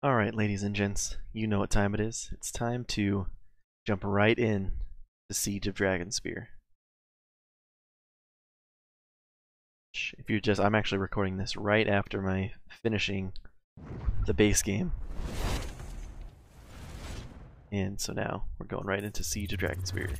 Alright, ladies and gents, you know what time it is. It's time to jump right in to Siege of Dragonspear. If you just, I'm actually recording this right after my finishing the base game. And so now we're going right into Siege of Dragonspear.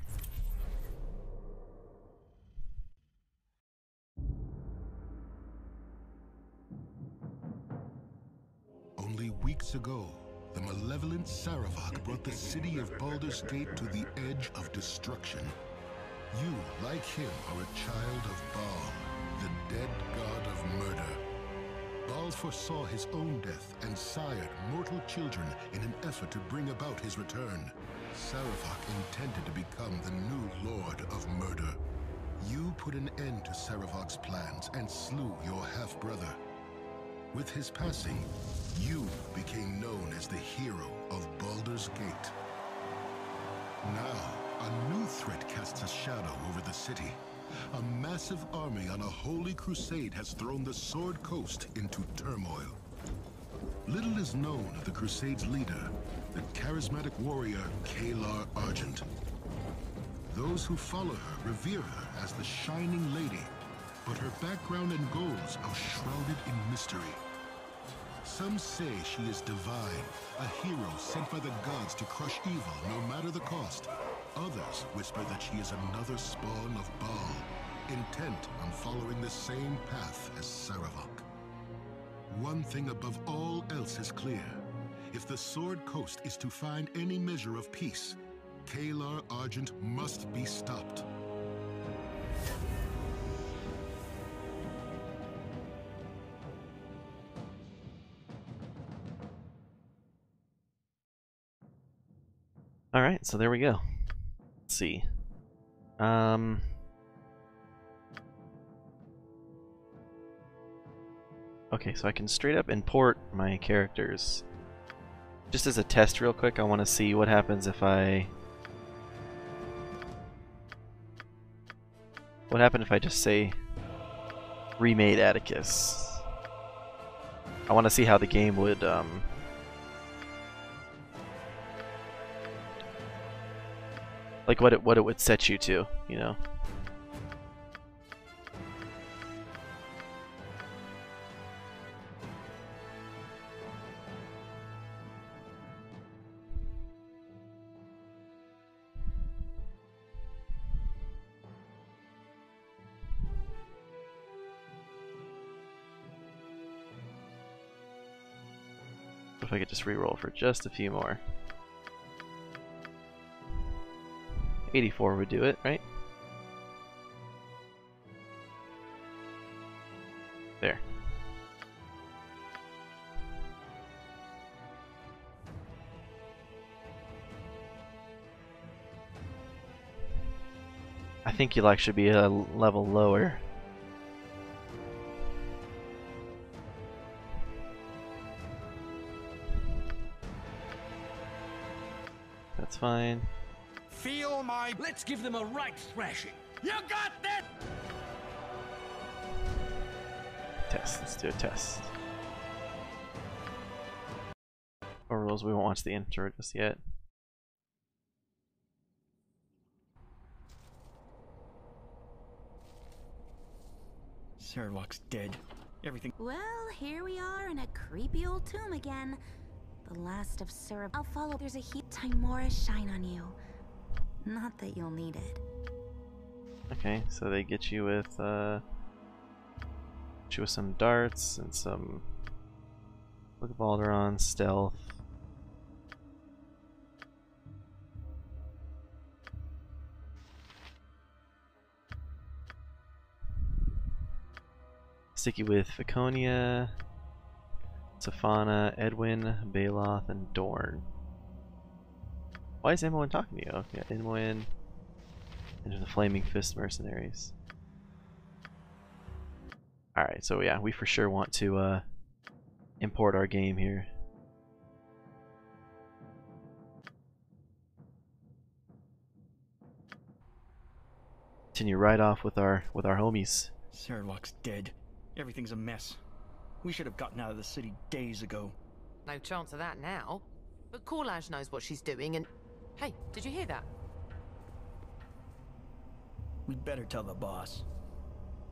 Only weeks ago, the malevolent Sarevok brought the city of Baldur's Gate to the edge of destruction. You, like him, are a child of Bhaal, the dead god of murder. Bhaal foresaw his own death and sired mortal children in an effort to bring about his return. Sarevok intended to become the new lord of murder. You put an end to Sarevok's plans and slew your half-brother. With his passing, you became known as the hero of Baldur's Gate. Now, a new threat casts a shadow over the city. A massive army on a holy crusade has thrown the Sword Coast into turmoil. Little is known of the crusade's leader, the charismatic warrior Kaelar Argent. Those who follow her revere her as the Shining Lady, but her background and goals are shrouded in mystery. Some say she is divine, a hero sent by the gods to crush evil no matter the cost. Others whisper that she is another spawn of Bhaal, intent on following the same path as Sarevok. One thing above all else is clear. If the Sword Coast is to find any measure of peace, Kaelar Argent must be stopped. Alright, so there we go. Let's see. Okay, so I can straight up import my characters. Just as a test real quick, I want to see what happens if I... What happened if I just say, remade Atticus? I want to see how the game would, like what it would set you to, you know. If I could just reroll for just a few more. 84 would do it, right? There. I think you like should be a level lower. That's fine. Feel my... Let's give them a right thrashing. You got that? Test. Let's do a test. Or rules, we won't watch the intro just yet. Sarevok's dead. Everything... Well, here we are in a creepy old tomb again. The last of Sarevok. I'll follow. There's a heat. Tymora shine on you. Not that you'll need it. Okay, so they get you with some darts and some Look of Alderaan, stealth. Sticky with Viconia, Safana, Edwin, Baeloth, and Dorne. Why is Imoen talking to you? Yeah, Imoen and the Flaming Fist mercenaries. Alright, so yeah, we for sure want to import our game here. Continue right off with our homies. Sarevok's dead. Everything's a mess. We should have gotten out of the city days ago. No chance of that now. But Korlasz knows what she's doing and... Hey, did you hear that? We'd better tell the boss.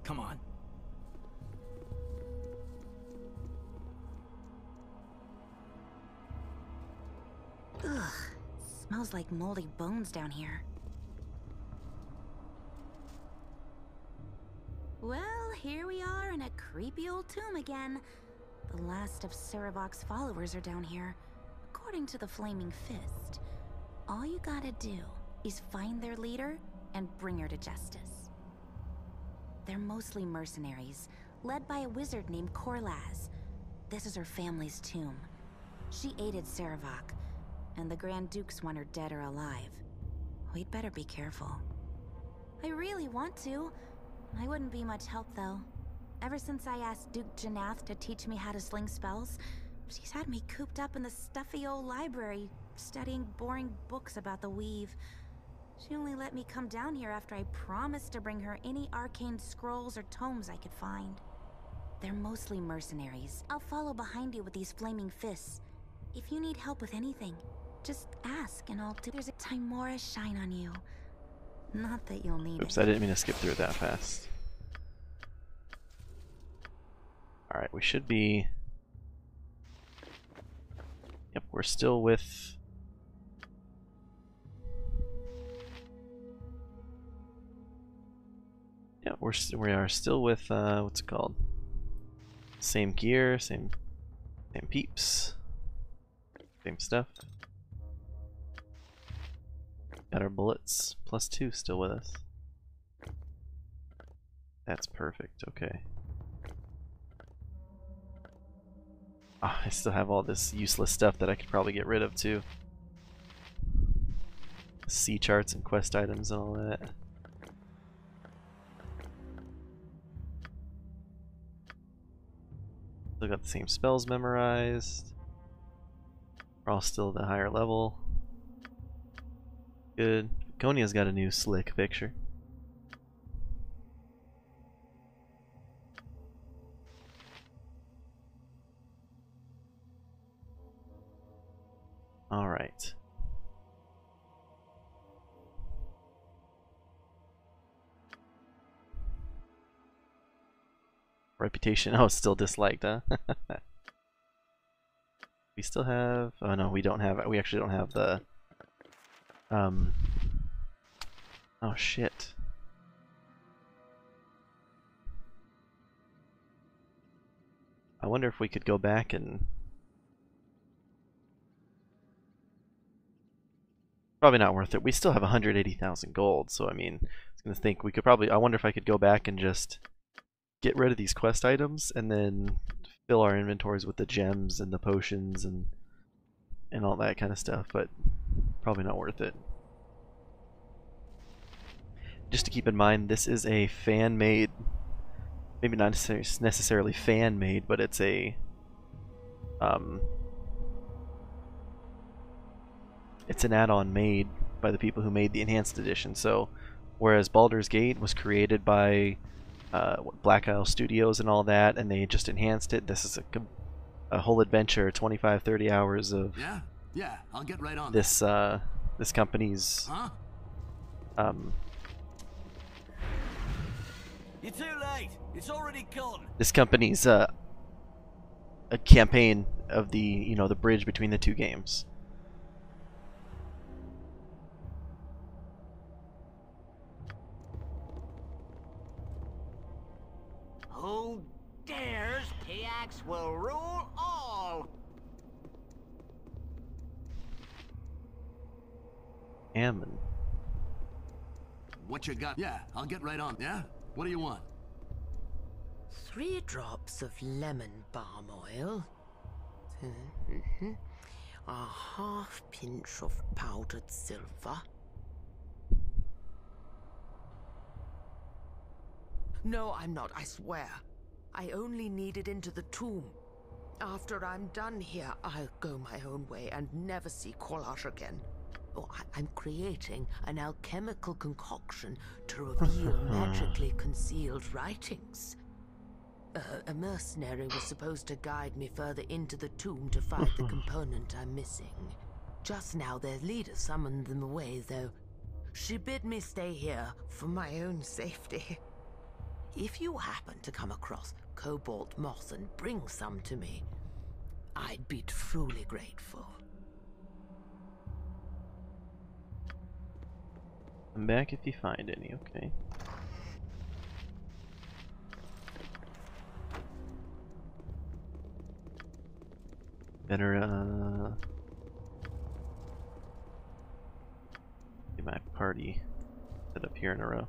Come on. Ugh. Smells like moldy bones down here. Well, here we are in a creepy old tomb again. The last of Sarevok's followers are down here, according to the Flaming Fist. All you gotta do is find their leader and bring her to justice. They're mostly mercenaries, led by a wizard named Korlasz. This is her family's tomb. She aided Sarevok, and the Grand Dukes want her dead or alive. We'd better be careful. I really want to. I wouldn't be much help, though. Ever since I asked Duke Jannath to teach me how to sling spells, she's had me cooped up in the stuffy old library, studying boring books about the weave. She only let me come down here after I promised to bring her any arcane scrolls or tomes I could find. They're mostly mercenaries. I'll follow behind you with these Flaming Fists. If you need help with anything, just ask and I'll do. There's a Tymora shine on you. Not that you'll need it. Oops, I didn't mean to skip through it that fast. Alright, we should be... Yep, we're still with... Yeah, we are still with, what's it called? Same gear, same peeps. Same stuff. Got our bullets, +2 still with us. That's perfect, okay. Oh, I still have all this useless stuff that I could probably get rid of too. C charts and quest items and all that. Still got the same spells memorized. We're all still at a higher level. Good. Viconia's got a new slick picture. All right. Reputation. Oh, it's still disliked, huh? We still have. Oh no, we don't have. We actually don't have the. Oh shit. I wonder if we could go back and... Probably not worth it. We still have 180,000 gold, so I mean, I was gonna think we could probably... I wonder if I could go back and just get rid of these quest items and then fill our inventories with the gems and the potions and all that kind of stuff, but... Probably not worth it. Just to keep in mind, this is a fan-made, maybe not necessarily fan-made, but it's a it's an add-on made by the people who made the Enhanced Edition. So whereas Baldur's Gate was created by Black Isle Studios and all that, and they just enhanced it, this is a whole adventure, 25-30 hours of... Yeah, I'll get right on this. This company's. Huh? You're too late. It's already gone. This company's a campaign of the the bridge between the two games. Who dares? PX will rule all. Ammon. What you got? Yeah, I'll get right on. Yeah? What do you want? 3 drops of lemon balm oil, a half pinch of powdered silver. No, I'm not, I swear. I only need it into the tomb. After I'm done here, I'll go my own way and never see Korlasz again. Oh, I'm creating an alchemical concoction to reveal magically concealed writings. A mercenary was supposed to guide me further into the tomb to find the component I'm missing. Just now their leader summoned them away, though. She bid me stay here for my own safety. If you happen to come across cobalt moss and bring some to me, I'd be truly grateful. Come back if you find any, okay? Better, get my party set up here in a row.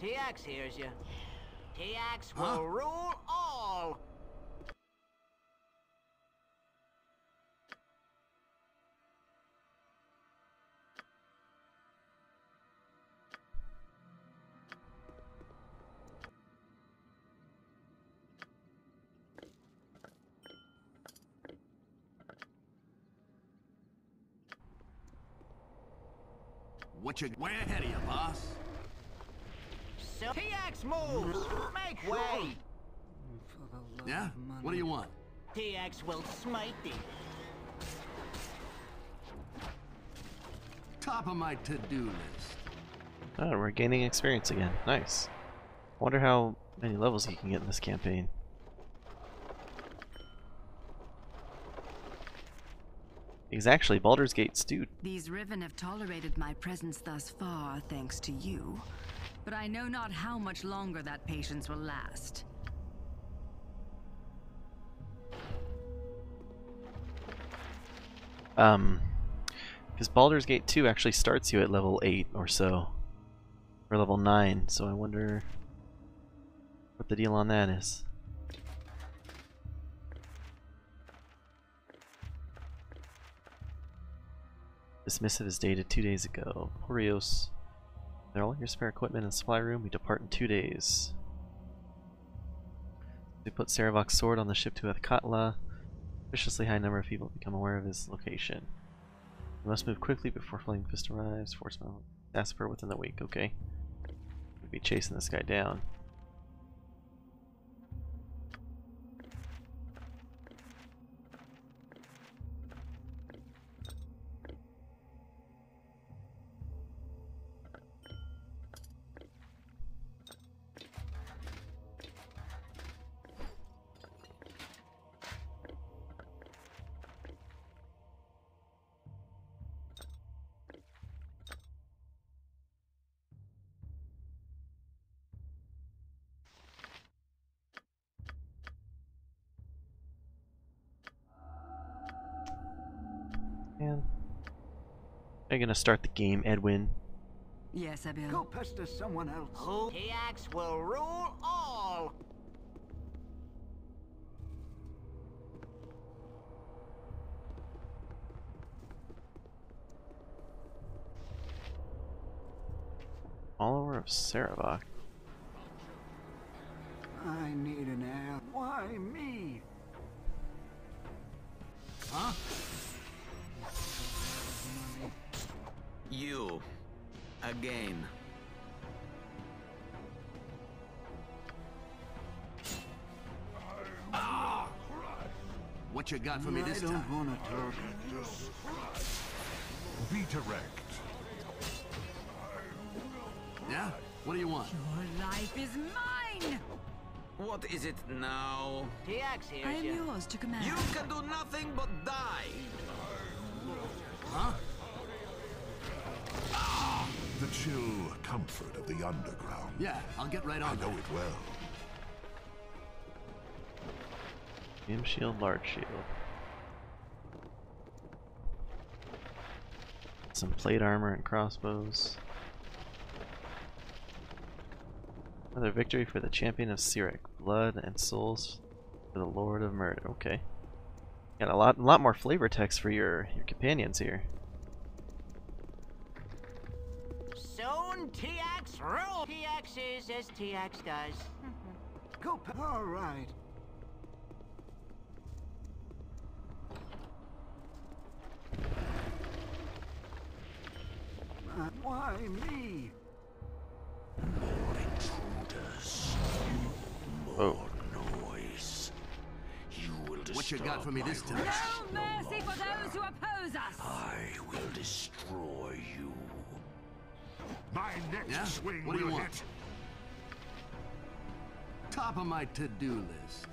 T-Ax hears you. T-Ax will rule all! What you... Way ahead of you, boss. T-Ax moves! Make way! Yeah? What do you want? T-Ax will smite thee. Top of my to-do list. Oh, we're gaining experience again. Nice. Wonder how many levels you can get in this campaign. He's actually Baldur's Gate's dude. These Riven have tolerated my presence thus far, thanks to you. But I know not how much longer that patience will last. Because Baldur's Gate 2 actually starts you at level 8 or so. Or level 9, so I wonder what the deal on that is. Dismissive is dated 2 days ago. Porios. They're all your spare equipment in the supply room. We depart in 2 days. We put Sarevok's sword on the ship to Ethkatla. Suspiciously high number of people become aware of his location. We must move quickly before Flaming Fist arrives. Force my Asper within the week. Okay. We'll be chasing this guy down. Are you gonna start the game, Edwin? Yes, I will. Go pester someone else. Who? T-Ax will rule all. Follower of Sarevok. I need an heir. Why me? Huh? You again. Ah! What you got for me this time? I don't want to talk. Be direct. Yeah? What do you want? Your life is mine. What is it now? I am yours to command. You can do nothing but die. Huh? The chill comfort of the underground. Yeah, I'll get right on. I know it well. Medium shield, large shield. Some plate armor and crossbows. Another victory for the champion of Cyric. Blood and souls for the Lord of Murder. Okay. Got a lot more flavor text for your companions here. Soon TX rule. TX is as TX does. Cool. All right. Why me? More intruders. More noise. You will destroy. What you got for me this time? No mercy for those who oppose us. I will destroy you. My next swing will hit. Top of my to-do list.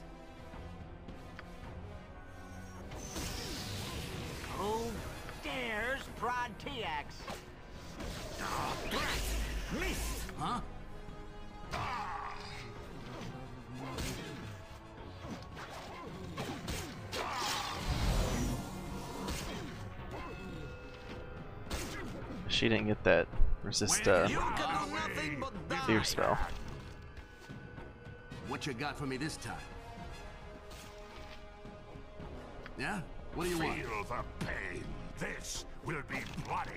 Who dares prod TX? Miss, huh? She didn't get that resist fear spell. What you got for me this time? Yeah? What do you want? Feel the pain. This will be bloody.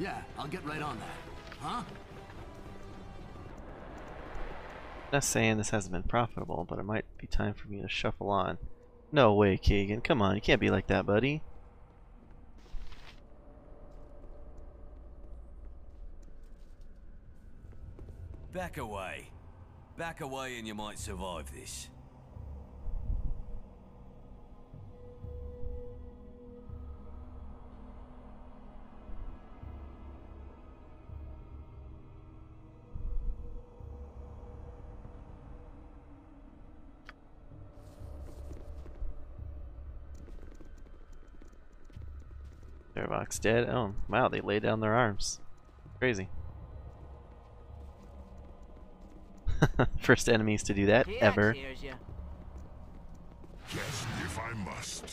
Yeah, I'll get right on that. Huh? Not saying this hasn't been profitable, but it might be time for me to shuffle on. No way, Keegan. Come on, you can't be like that, buddy. Back away. Back away and you might survive this. Sarevok's dead. Oh, wow, they lay down their arms. Crazy. First enemies to do that ever. Yes, if I must.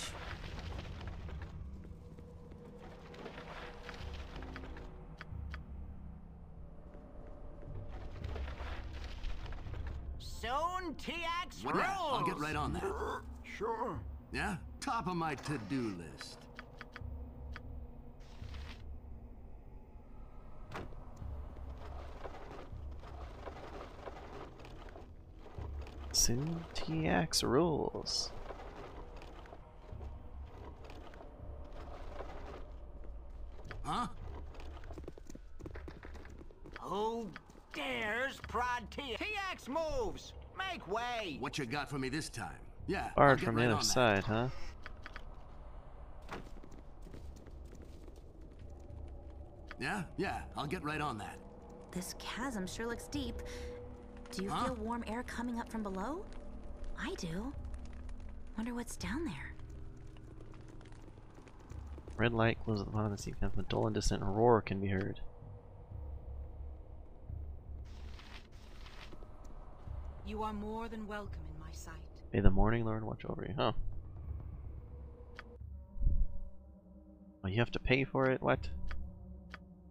Zone TX rules. I'll get right on that. Sure. Yeah, top of my to-do list. TX rules. Huh? Who dares prod TX moves? Make way. What you got for me this time? Yeah. Barred from the other side, huh? Yeah, yeah. I'll get right on that. This chasm sure looks deep. Do you feel warm air coming up from below? I do. Wonder what's down there. Red light glows at the bottom of the sea. A dull and distant roar can be heard. You are more than welcome in my sight. May the morning lord watch over you, huh? Oh, you have to pay for it? What?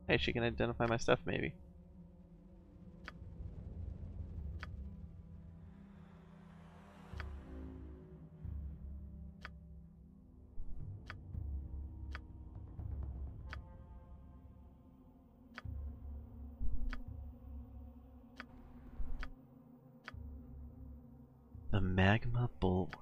Hey, she can identify my stuff, maybe. The magma bulwark.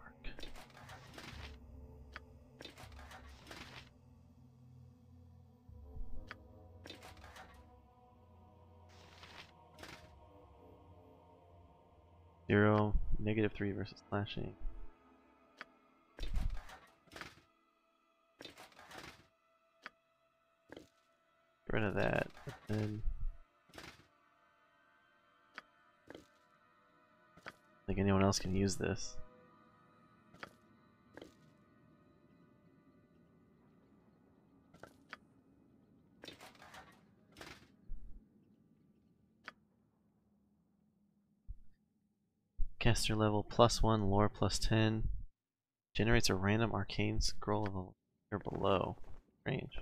Zero, -3 versus slashing. Get rid of that. And then I think anyone else can use this. Spellcaster level +1, lore +10. Generates a random arcane scroll of a level below. Strange.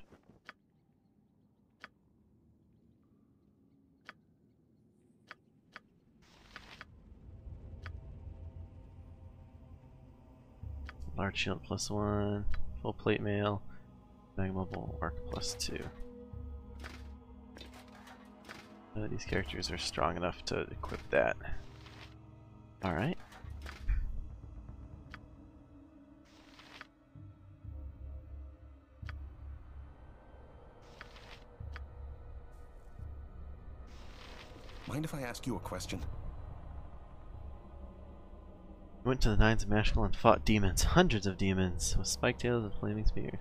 Large shield +1, full plate mail, magma bowl arc +2. These characters are strong enough to equip that. Alright. Mind if I ask you a question? We went to the Nines of Mashkal and fought demons, hundreds of demons, with spike tails and flaming spears.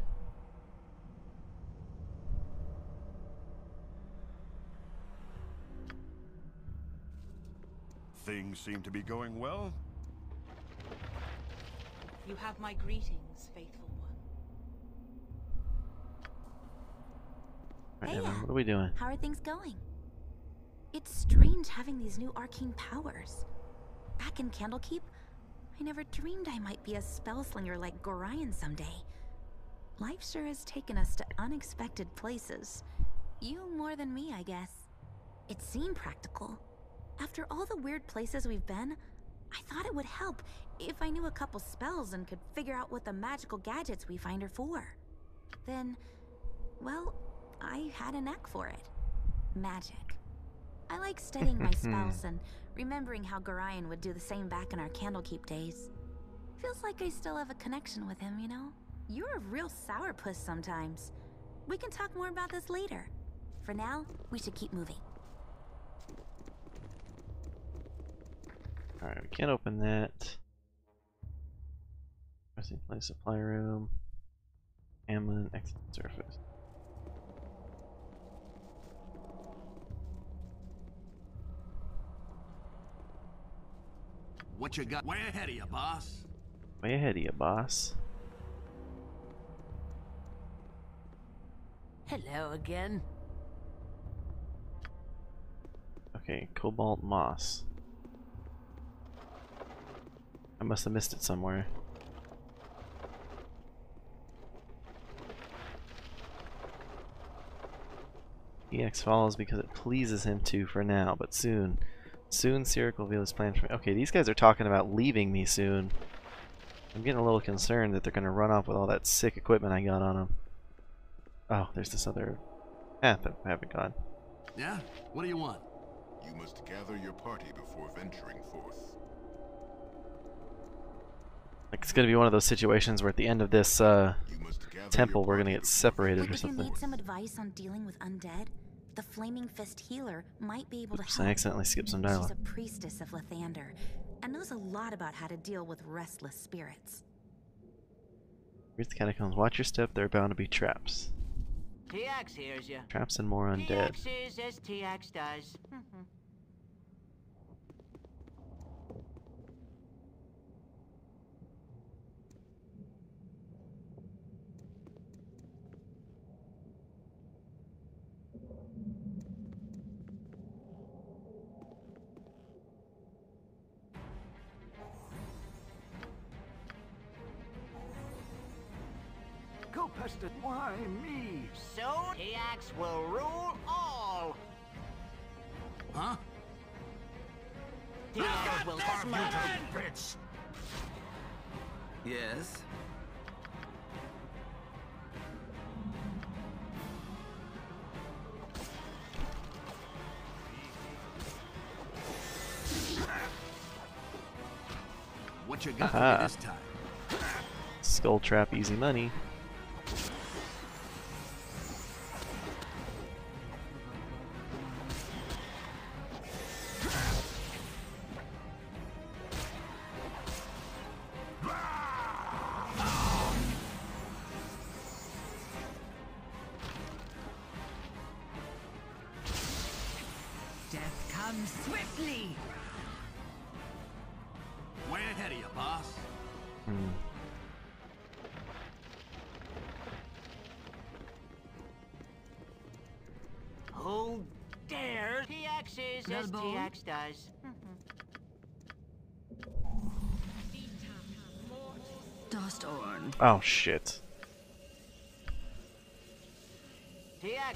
Things seem to be going well. You have my greetings, faithful one. Hey, what are we doing? How are things going? It's strange having these new arcane powers. Back in Candlekeep, I never dreamed I might be a spellslinger like Gorion someday. Life sure has taken us to unexpected places. You more than me, I guess. It seemed practical. After all the weird places we've been, I thought it would help if I knew a couple spells and could figure out what the magical gadgets we find are for. Then, well, I had a knack for it. Magic. I like studying my spells and remembering how Gorion would do the same back in our Candlekeep days. Feels like I still have a connection with him, you know? You're a real sourpuss sometimes. We can talk more about this later. For now, we should keep moving. Alright, we can't open that. Pressing place supply room. Amlin, exit surface. What you got? Way ahead of you, boss. Way ahead of you, boss. Hello again. Okay, cobalt moss. I must have missed it somewhere. EX follows because it pleases him to for now, but soon. Soon Cyric will reveal his plan for me. Okay, these guys are talking about leaving me soon. I'm getting a little concerned that they're going to run off with all that sick equipment I got on them. Oh, there's this other path that I haven't gone. Yeah? What do you want? You must gather your party before venturing forth. Like, it's going to be one of those situations where at the end of this temple we're going to get separated or something. If you need some advice on dealing with undead, the Flaming Fist healer might be able to help. I accidentally skipped some dialogue. She's a priestess of Lathander and knows a lot about how to deal with restless spirits. Here's the catacombs. Watch your step. There are bound to be traps. TX hears you. Traps and more undead. TX hears as TX does. Why me? Soon TX will rule all. Huh? TX will farm you, bitch. Yes. What you got for me this time? Skull trap, easy money. Does. Dostorn. Oh shit. TX.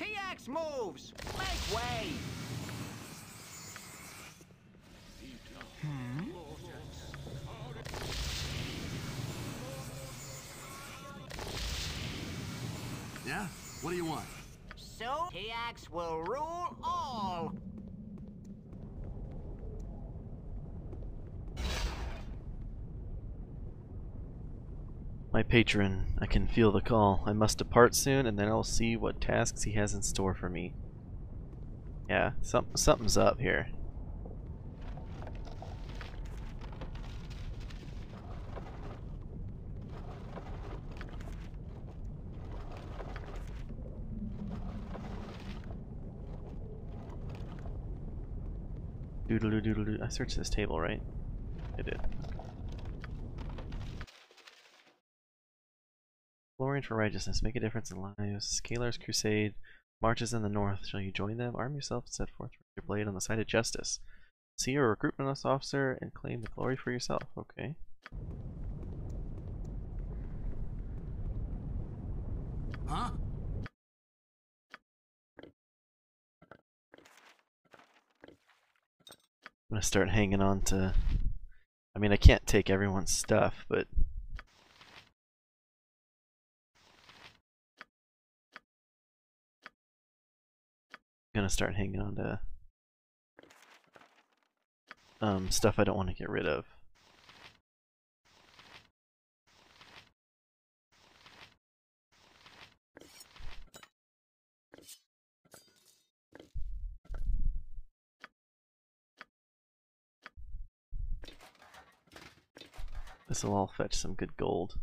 TX moves. Make way. Hmm? Yeah? What do you want? So TX will rule all. My patron, I can feel the call. I must depart soon, and then I'll see what tasks he has in store for me. Yeah, something's up here. Doodaloo doodaloo. I searched this table, right? I did. Glorying for righteousness, make a difference in lives. Kaelar's crusade marches in the north. Shall you join them? Arm yourself, set forth with your blade on the side of justice. See your recruitment officer and claim the glory for yourself. Okay. Huh? I'm gonna start hanging on to. I mean, I can't take everyone's stuff, but. Gonna start hanging on to stuff I don't want to get rid of. This will all fetch some good gold.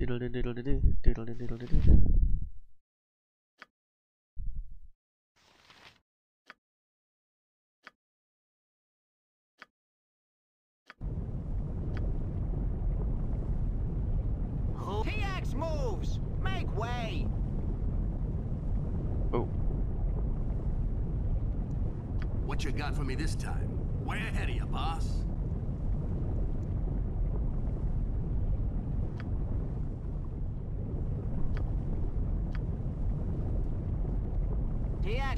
Diddle diddle diddle diddle diddle diddle. TX moves. Make way. Oh. What you got for me this time? Way ahead of you, boss.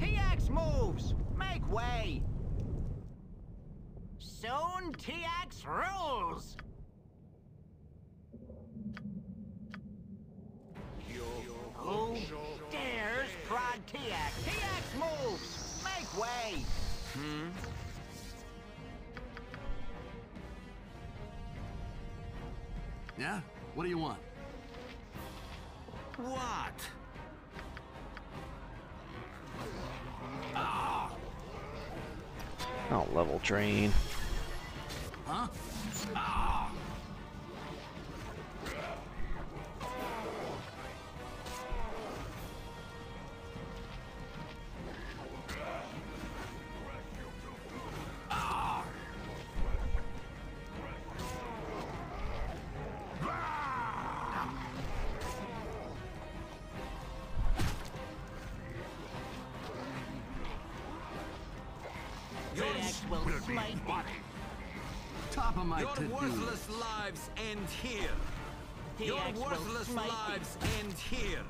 TX moves! Make way! Soon TX rules! Who dares prod TX? TX moves! Make way! Hmm? Yeah? What do you want? What? Oh, level drain. Huh? Ah. Your worthless lives end here.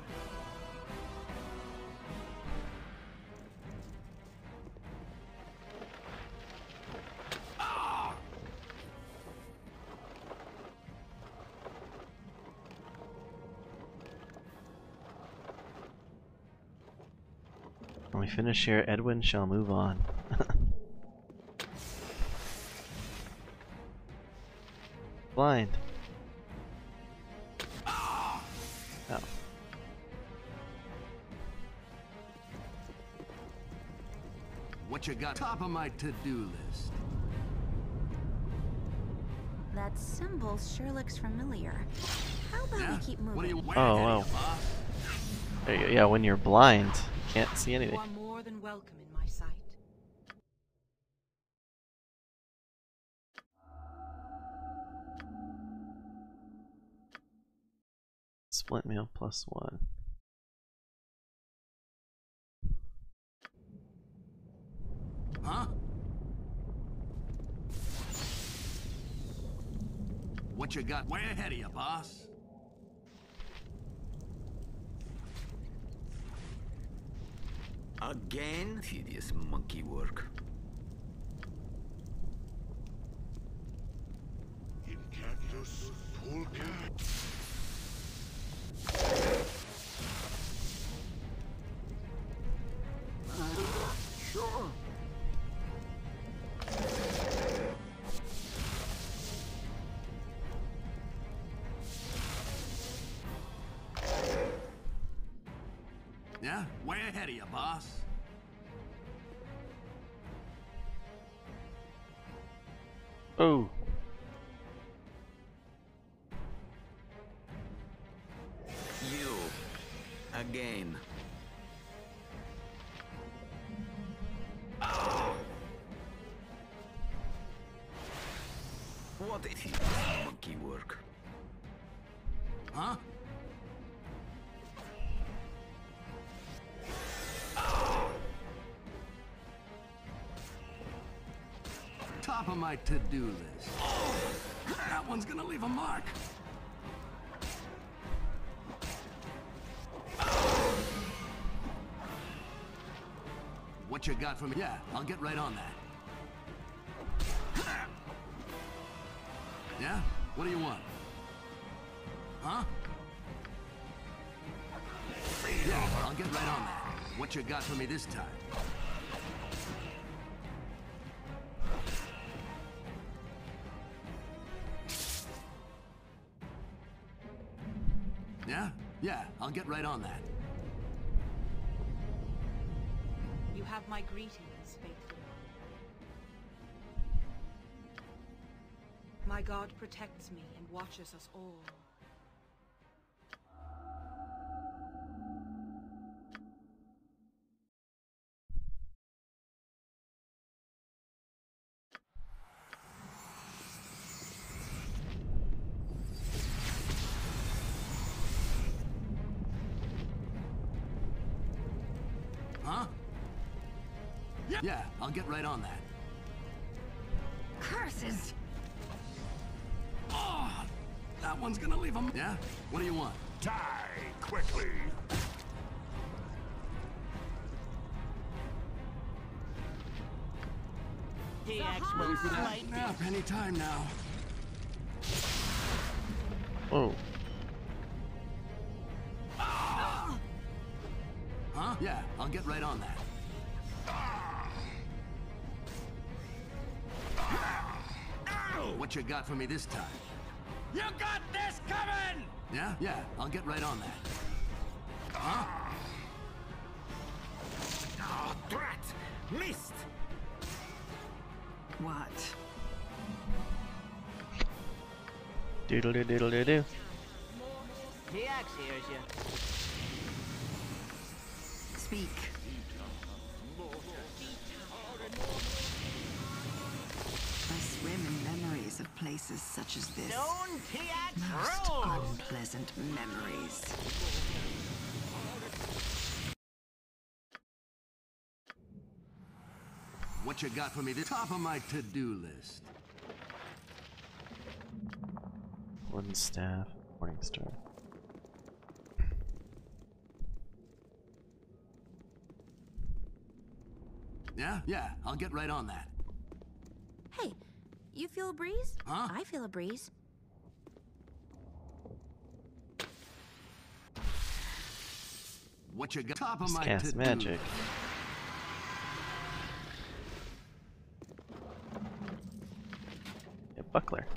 Ah! When we finish here, Edwin shall move on. Blind. You got top of my to-do list. That symbol sure looks familiar. How about we keep moving? Oh, wow. There you go. Yeah, when you're blind, you can't see anything. You are more than welcome in my sight. Split meal +1. What you got? Way ahead of you, boss. Again? Tedious monkey work. In cactus, pulka. Sure. Yeah, way ahead of you, boss. Oh. You. Again. Oh. What is this monkey work? Huh? Top of my to-do list. Oh, that one's gonna leave a mark. Oh. What you got for me? Yeah, I'll get right on that. Yeah? What do you want? Huh? Yeah, I'll get right on that. What you got for me this time? Yeah, I'll get right on that. You have my greetings, faithful one. My God protects me and watches us all. Yeah, I'll get right on that. Curses! Oh, that one's gonna leave him. Yeah? What do you want? Die quickly! DX ready for that nap any time now. Oh. Oh. Huh? Yeah, I'll get right on that. What you got for me this time? You got this coming! Yeah? Yeah, I'll get right on that. Huh? Oh, drat! Missed! What? Doodle doodle doodle doodle. The axe hears you. Speak. Of places such as this, most unpleasant memories. What you got for me? The top of my to-do list. One staff, Morningstar. Yeah, yeah, I'll get right on that. Hey. You feel a breeze? Huh? I feel a breeze. What you got? Top of my cast magic. Yeah, buckler.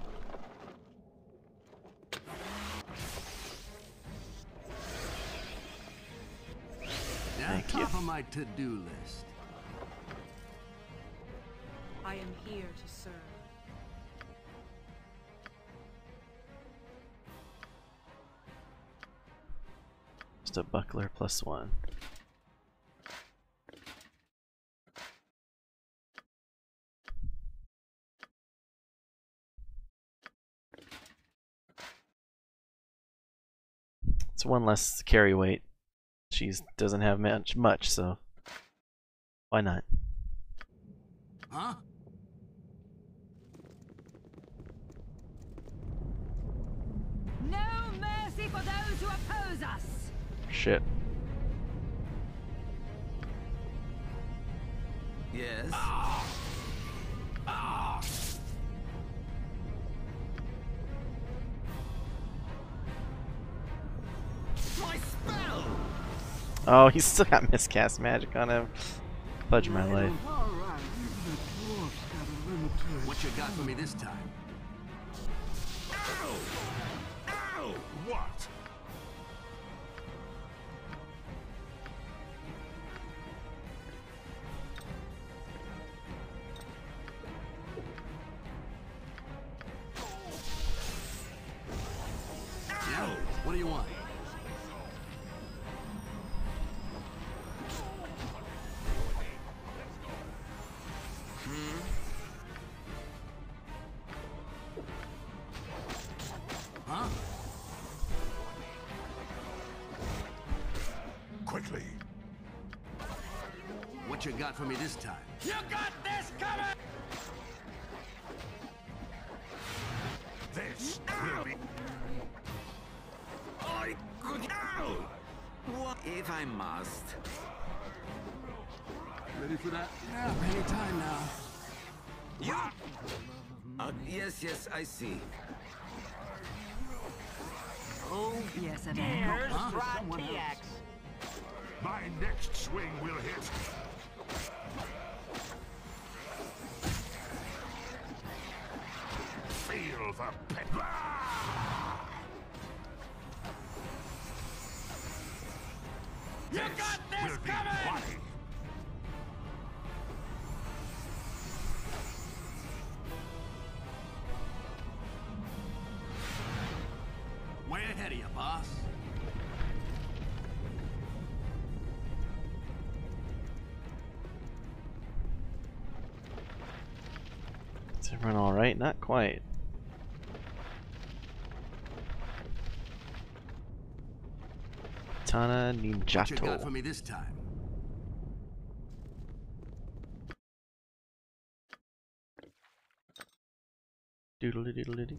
Yeah, top of my to-do list. I am here to serve. A buckler +1. It's one less carry weight. She doesn't have much, so why not? Huh? those who oppose us. Shit. Yes. Ah. Ah. My spell. Oh, he's still got miscast magic on him. Fudge my life. What you got for me this time? Ow! Ow! What? What you got for me this time? You got this covered! This will be... I could... Ow! What if I must? Ready for that? Yeah, any time now. Yeah. Yes, yes, I see. Oh, yes, I do. Here's Rod TX. My next swing will hit. Feel the pit. You got this coming! Way ahead of you, boss. Is everyone alright? Not quite. Tana Ninjato. What you got for me this time? Doodle doodle doodle.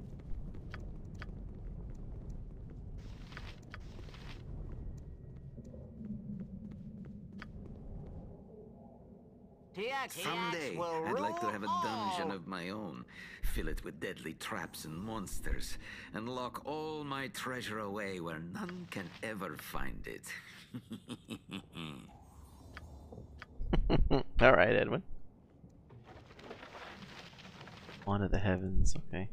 Someday, I'd like to have a dungeon of my own, fill it with deadly traps and monsters, and lock all my treasure away where none can ever find it. Alright, Edwin. One of the heavens, okay.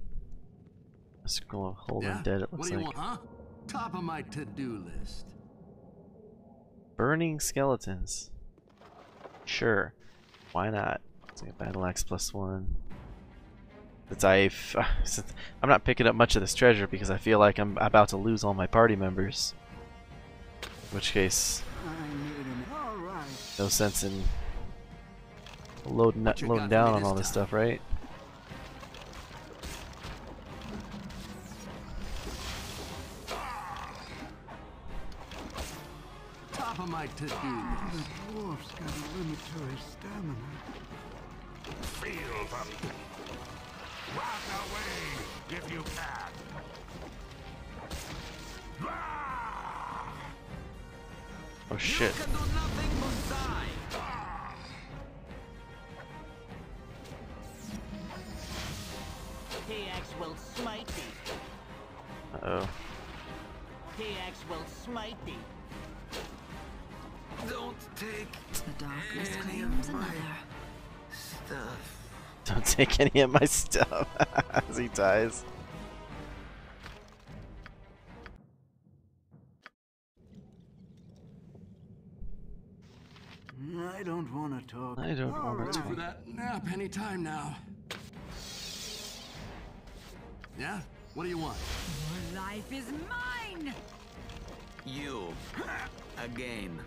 A scroll of holding dead, it looks like. Want, huh? Top of my to-do list. Burning skeletons. Sure. Why not? Let's get battle axe +1. I'm not picking up much of this treasure because I feel like I'm about to lose all my party members. In which case, no sense in loading down on all this stuff, right? Top of my to-do. The dwarf's got a limitary stamina. Feel them. Rock away if you can. Oh shit. You can do nothing but die. TX will smite thee. Uh oh. TX will smite thee. Don't take the darkness claims another stuff. Don't take any of my stuff as he dies. I don't want to talk. I don't want to talk. For that nap any time now. Yeah? What do you want? Your life is mine. You again.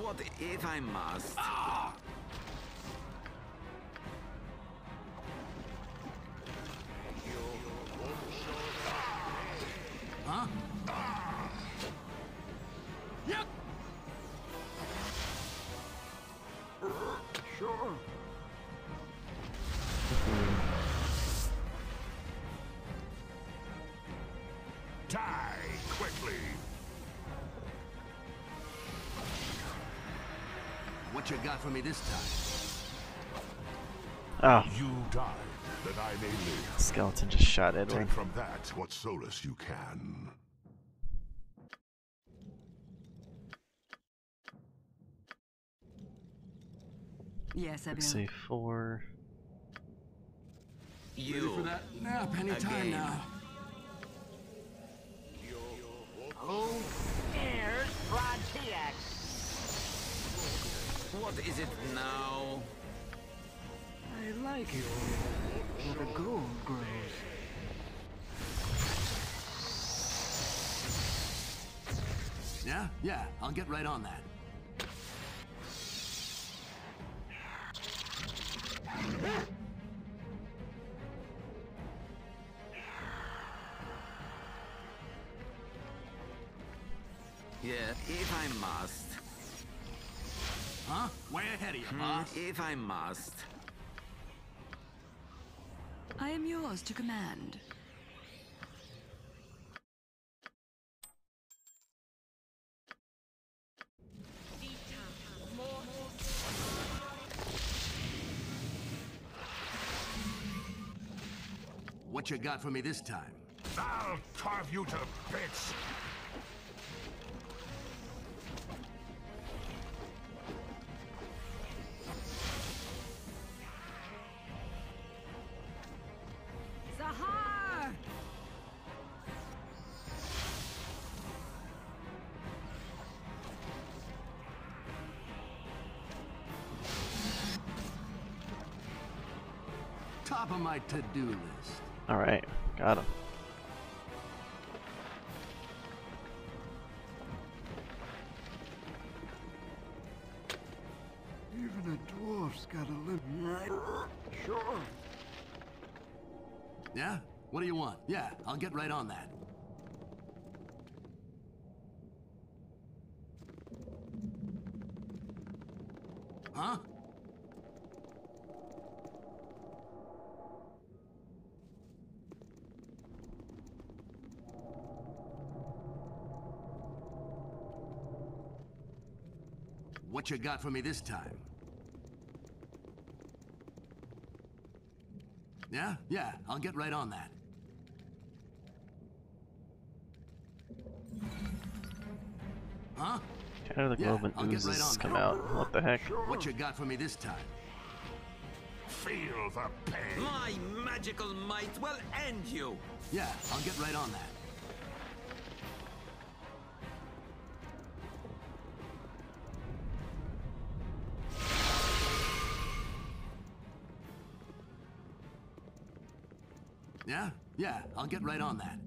What if I must? Ah! Huh? Ah! Yep. Sure. What you got for me this time? Oh. You died that I may live. Skeleton just shot Edwin. Take from that what solace you can. Yes, I do. Say 4. You ready for that nap any time now? Who dares Brotiax? What is it now? I like it where the gold grows. Yeah, yeah, I'll get right on that. Yeah, if I must. Huh? Way ahead of you, boss. If I must. I am yours to command. What you got for me this time? I'll carve you to bits. Of my to-do list. All right, got him. Even a dwarf's gotta live. Sure. Yeah? What do you want? Yeah, I'll get right on that. Huh? What you got for me this time? Yeah, yeah, I'll get right on that. Huh? How do the glowing oozes come out? What the heck? What you got for me this time? Feel the pain. My magical might will end you. Yeah, I'll get right on that. Yeah? Yeah, I'll get right on that.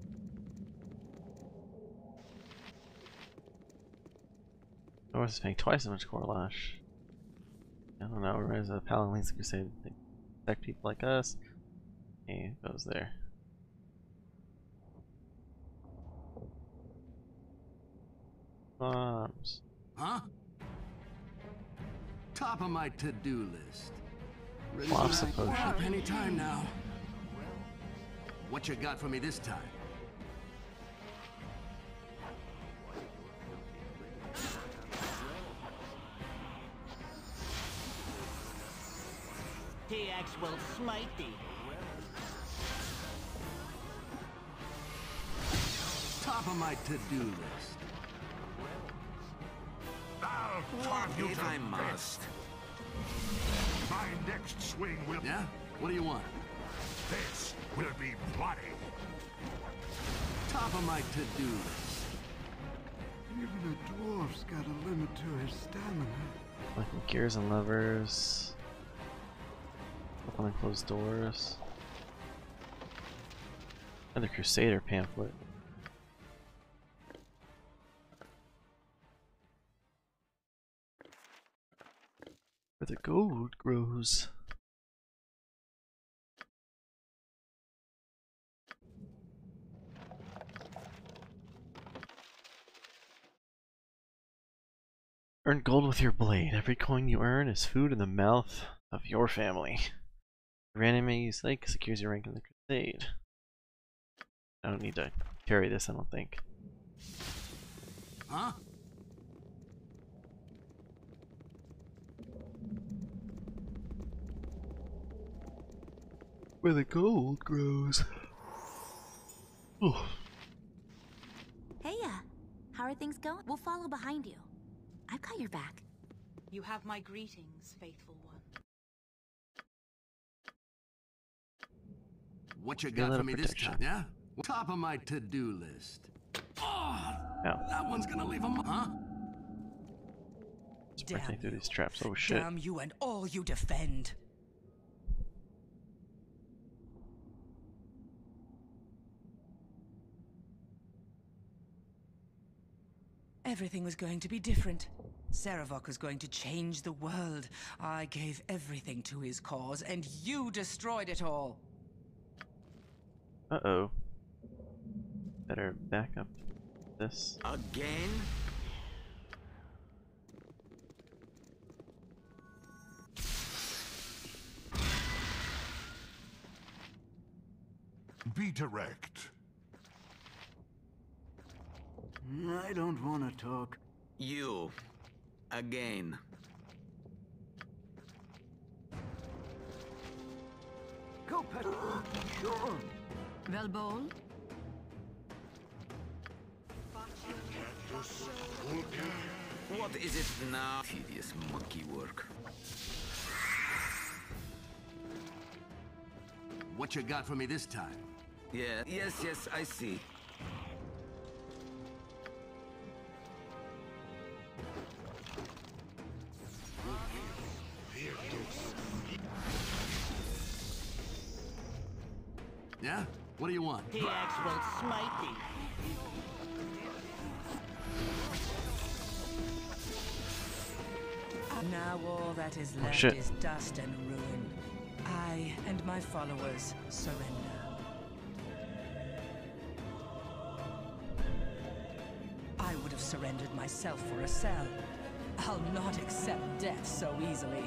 I was paying twice as much Korlasz. I don't know, where's a Paladin Leads the Crusade? They protect people like us. Hey, it goes there. Bombs. Huh? Top of my to-do list. Flops a potion. Any time now. What you got for me this time? TX will smite thee. Top of my to-do list. I'll carve you to bits. My next swing will. Yeah? What do you want? This will be bloody. Top of my to-do list. Even a dwarf's got a limit to his stamina. Fucking gears and levers. Open and closed doors. Another Crusader pamphlet. Where the gold grows. Earn gold with your blade. Every coin you earn is food in the mouth of your family. Your anime you slay secures your rank in the crusade. I don't need to carry this, I don't think. Huh? where the gold grows. Oh. Heya, how are things going? We'll follow behind you. I've got your back. You have my greetings, faithful one. What you got for me this time? Yeah, top of my to-do list. Oh, no. That one's gonna leave him, huh? Breaking through these traps. Oh shit! Damn you and all you defend. Everything was going to be different. Sarevok was going to change the world. I gave everything to his cause, and you destroyed it all. Uh-oh. Better back up this. Again? Be direct. I don't want to talk. You. Again. Go, Petal. Sure. Velbol? What is it now? Tedious monkey work. What you got for me this time? Yeah, yes, I see. Yeah? What do you want? The axe will smite thee. Now all that is left is dust and ruin. I and my followers surrender. I would have surrendered myself for a cell. I'll not accept death so easily.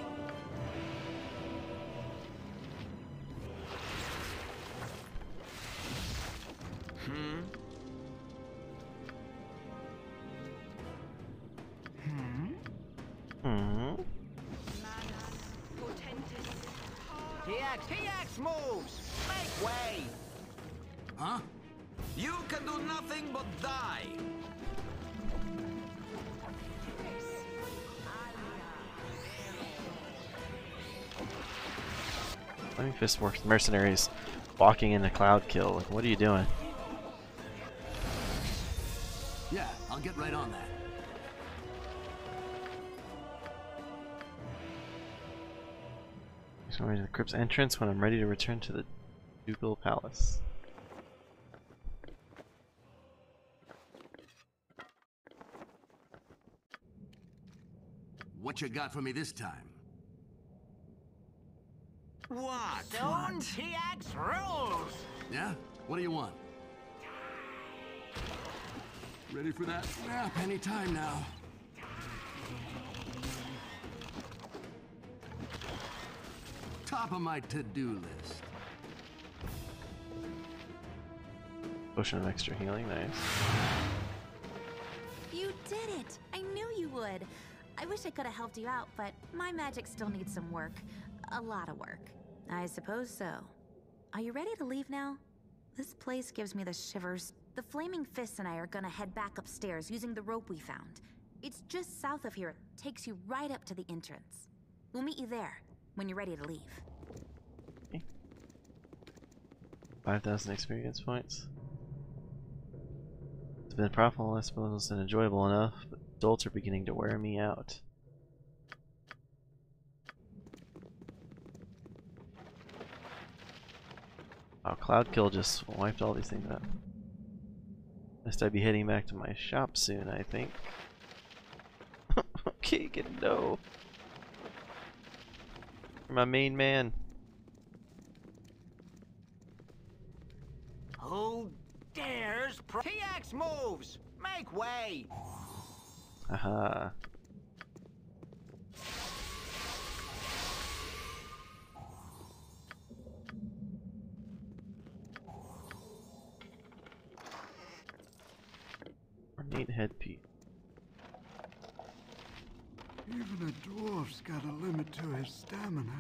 Flaming Fist works mercenaries walking into cloud kill. Like, what are you doing? Yeah, I'll get right on that. Just going to the crypt's entrance when I'm ready to return to the ducal palace. What you got for me this time? What? Stone TX rules! Yeah? What do you want? Ready for that snap any time now. Top of my to-do list. Potion of extra healing, nice. You did it! I knew you would! I wish I could have helped you out, but my magic still needs some work. A lot of work. I suppose so. Are you ready to leave now? This place gives me the shivers. The Flaming Fist and I are gonna head back upstairs using the rope we found. It's just south of here. It takes you right up to the entrance. We'll meet you there when you're ready to leave. Okay. 5,000 experience points. It's been profitable, I suppose, and enjoyable enough, but adults are beginning to wear me out. Oh, Cloud Kill just wiped all these things out. Must I be heading back to my shop soon, I think. Okay, good to know. You're my main man. Who dares? TX moves! Make way! Aha. Neat headpiece. Even a dwarf's got a limit to his stamina.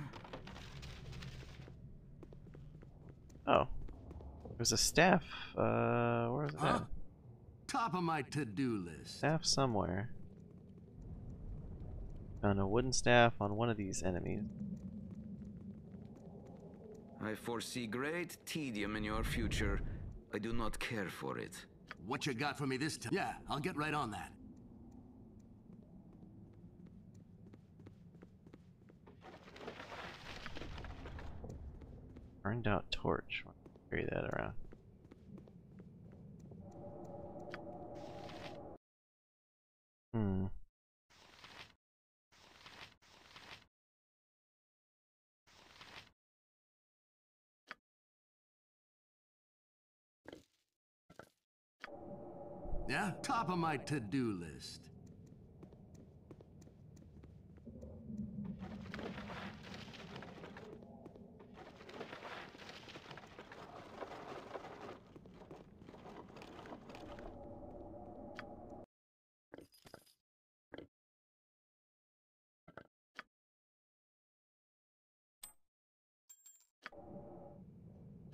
Oh. There's a staff. Where is it at? Top of my to-do list. Staff somewhere. Found a wooden staff on one of these enemies. I foresee great tedium in your future. I do not care for it. What you got for me this time? Yeah, I'll get right on that. Burned out torch. Carry that around. Hmm. Yeah, top of my to-do list.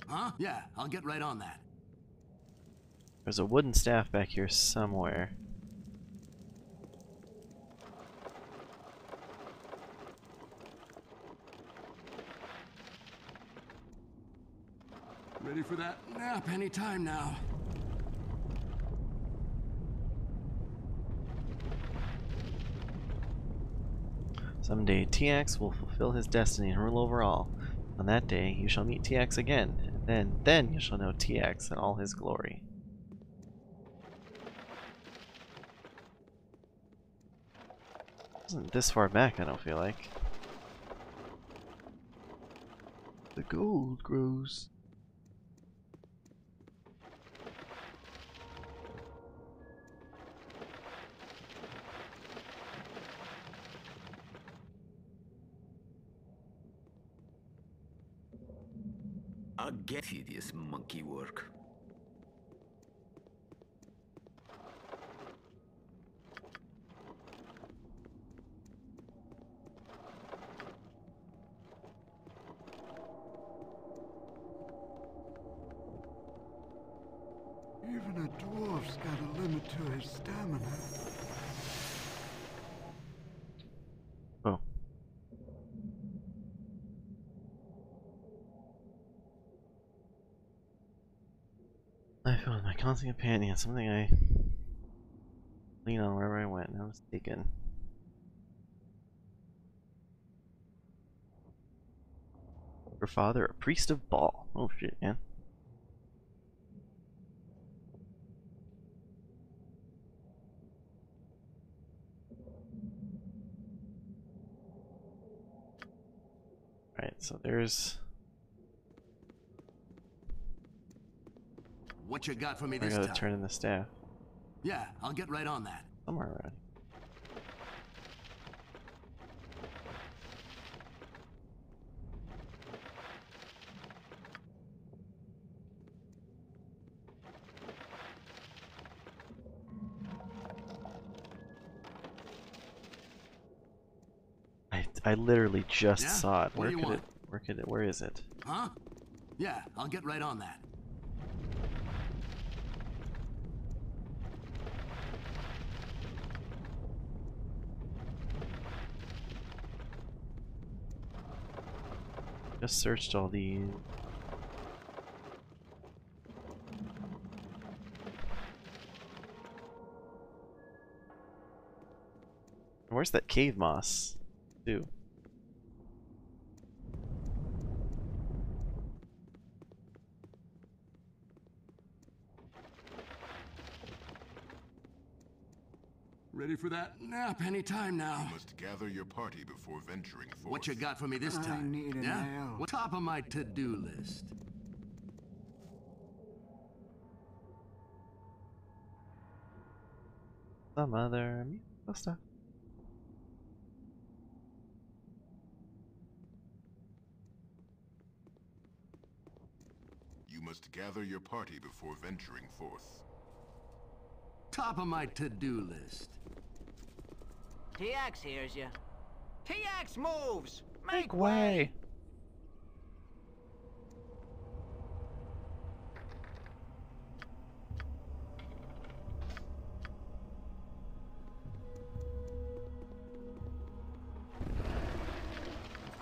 Huh? Yeah, I'll get right on that. There's a wooden staff back here somewhere. Ready for that nap any time now. Someday TX will fulfill his destiny and rule over all. On that day you shall meet TX again, and then you shall know TX in all his glory. Isn't this far back, I don't feel like. The gold grows. I'll get you this monkey work. A companion, something I lean on wherever I went, and I was taken. Her father, a priest of Baal. Oh shit, man. Alright, so there's. What you got for me this time? I gotta turn in the staff. Yeah, I'll get right on that. Somewhere around. I literally just saw it. Where is it? Huh? Yeah, I'll get right on that. Just searched all these. Where's that cave moss? Too. Ready for that nap any time now. You must gather your party before venturing forth. What you got for me this time? I need a nail. What top of my to-do list? Some other musical stuff. You must gather your party before venturing forth. Top of my to-do list. TX hears you. TX moves. Make way.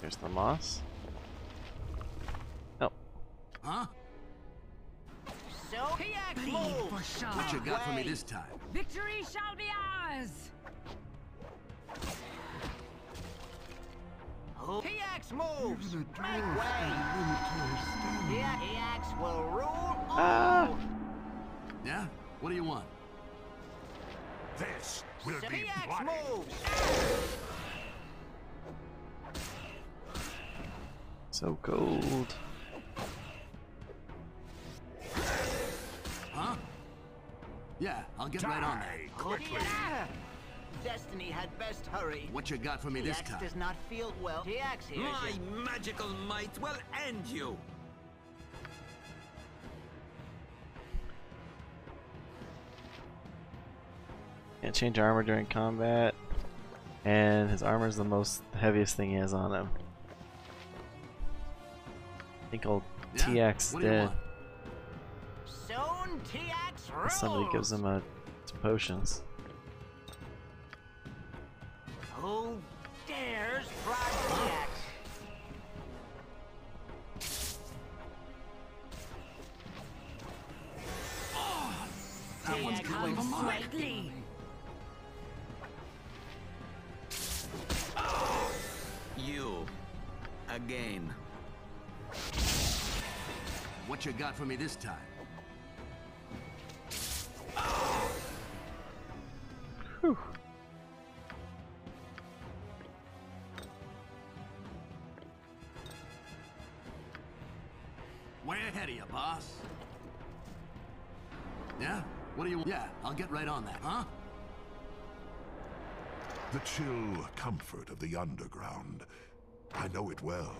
There's the moss. Oh. Huh? So what you got for me this time? Victory shall be ours. He-Ax moves! Make way! He-Ax will rule all! Yeah? What do you want? This will be He-Ax moves! So cold. Huh? Yeah, I'll get right on that. Quickly! Yeah. Destiny had best hurry. What you got for me this time? Does not feel well. My magical might will end you. Can't change armor during combat, and his armor is the most heaviest thing he has on him. I think old TX dead. Soon TX. Somebody gives him some potions. Who dares try TX? Oh, that one's going slightly. Oh, you again. What you got for me this time? Oh. Whew. Way ahead of you, boss. Yeah? What do you want? Yeah, I'll get right on that, huh? The chill comfort of the underground. I know it well.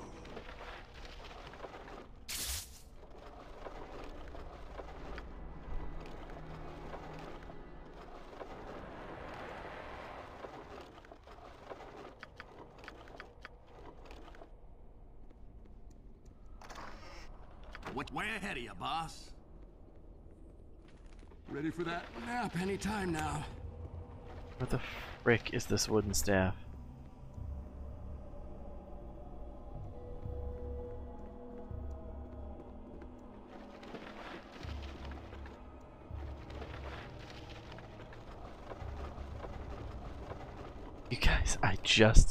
Way ahead of you, boss. Ready for that nap any time now. What the frick is this wooden staff? You guys, I just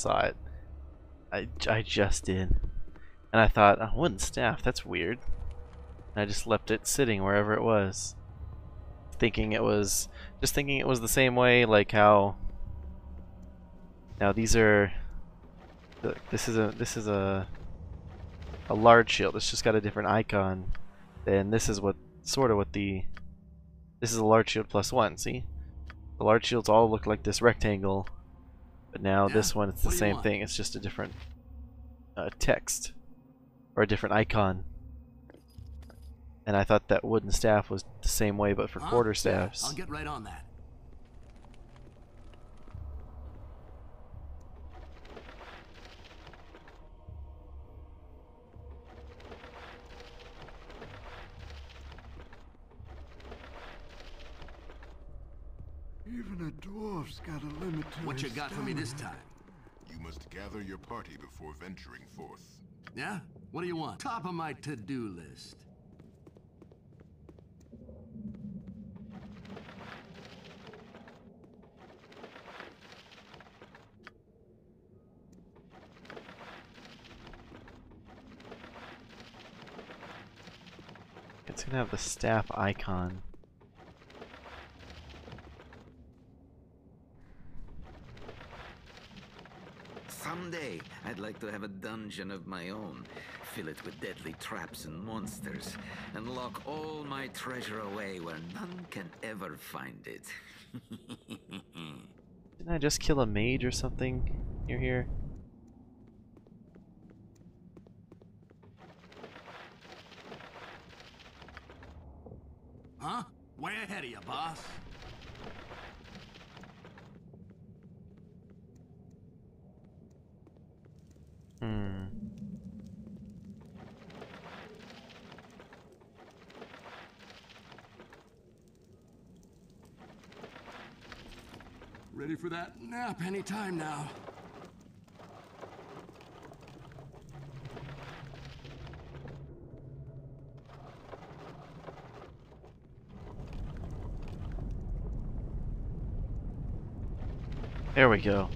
saw it. I just did. And I thought, oh, wooden staff, that's weird. And I just left it sitting wherever it was. Just thinking it was the same way, like how now these are this is a large shield. It's just got a different icon. Then this is what sort of what the this is a large shield +1, see? The large shields all look like this rectangle, but now this one it's the same thing, it's just a different text. Or a different icon. And I thought that wooden staff was the same way, but for quarter staffs. Yeah, I'll get right on that. Even a dwarf's got a limit to what you got for me this time? You must gather your party before venturing forth. Yeah? What do you want? Top of my to-do list. It's gonna have the staff icon. Someday, I'd like to have a dungeon of my own, fill it with deadly traps and monsters, and lock all my treasure away where none can ever find it. Didn't I just kill a mage or something near here? Huh? Way ahead of you, boss. Ready for that nap any time now. There we go.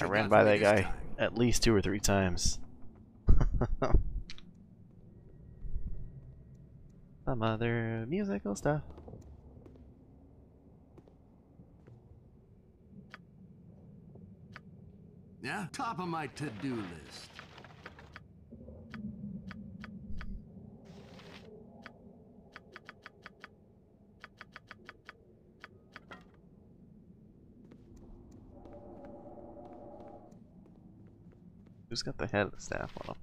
I ran by that guy at least 2 or 3 times. Some other musical stuff. Yeah, top of my to-do list. Who's got the head of the staff on him?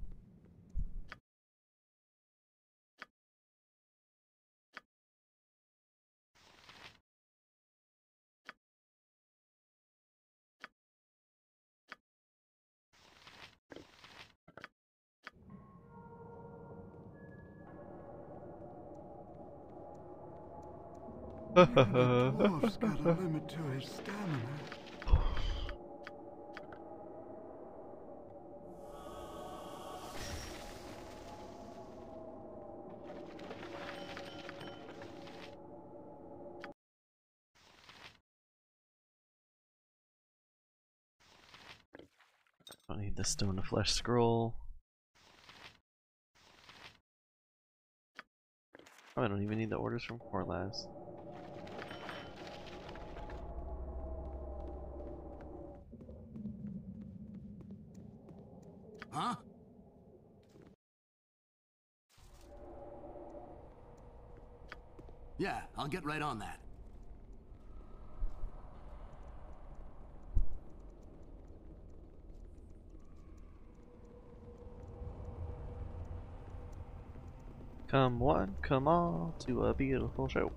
The dwarf's got a limit to his stamina. I need the stone to flesh scroll. Oh, I don't even need the orders from Korlasz. Huh? Yeah, I'll get right on that. Come one, come all to a beautiful show.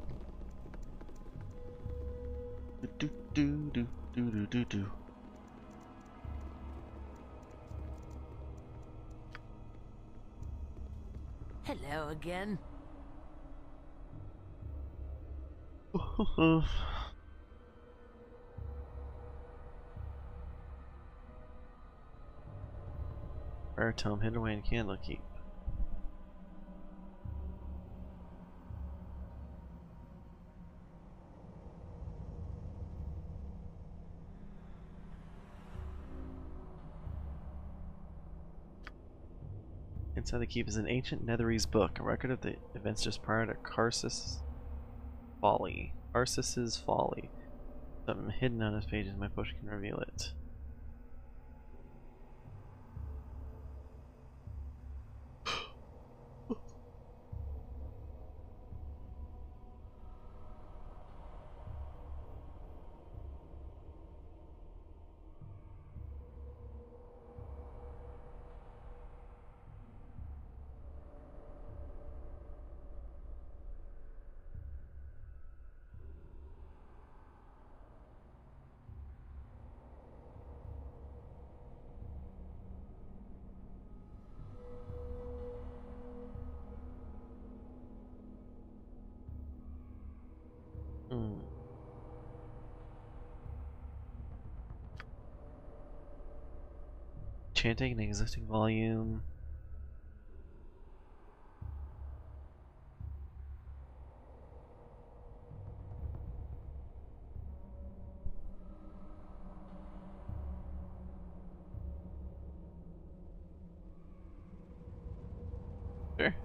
Do do do do do do do. Hello again. Baritone, hid away in Candlekeep. Inside the keep is an ancient Netherese book, a record of the events just prior to Karsus's Folly. Something hidden on his pages, my push can reveal it. Chanting an existing volume. Sure.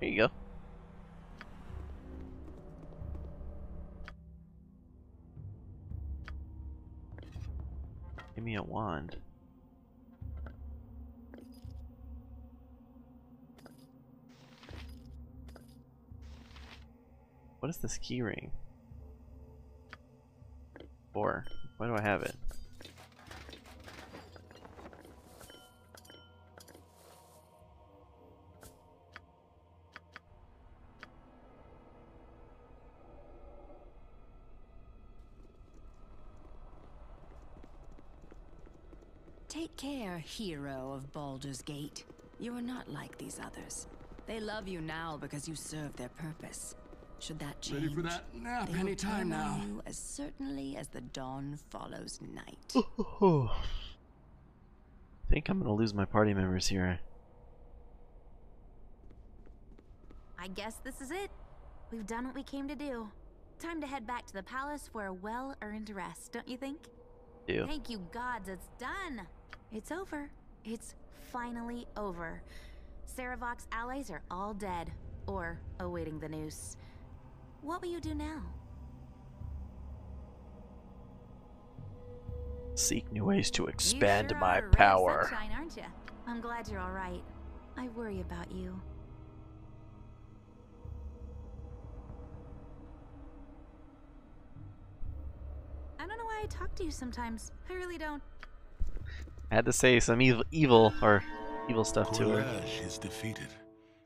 Here you go. Give me a wand. What is this key ring? Or, why do I have it? Take care, hero of Baldur's Gate. You are not like these others. They love you now because you serve their purpose. Should that change, ready for that nap any time now. You as certainly as the dawn follows night. I think I'm gonna lose my party members here. I guess this is it. We've done what we came to do. Time to head back to the palace for a well-earned rest, don't you think? Yeah. Thank you, gods, it's done. It's over. It's finally over. Sarevok's allies are all dead, or awaiting the noose. What will you do now? Seek new ways to expand my power. Sunshine, aren't you? I'm glad you're all right. I worry about you. I don't know why I talk to you sometimes. I really don't. I had to say some evil stuff to her. Korlasz is defeated,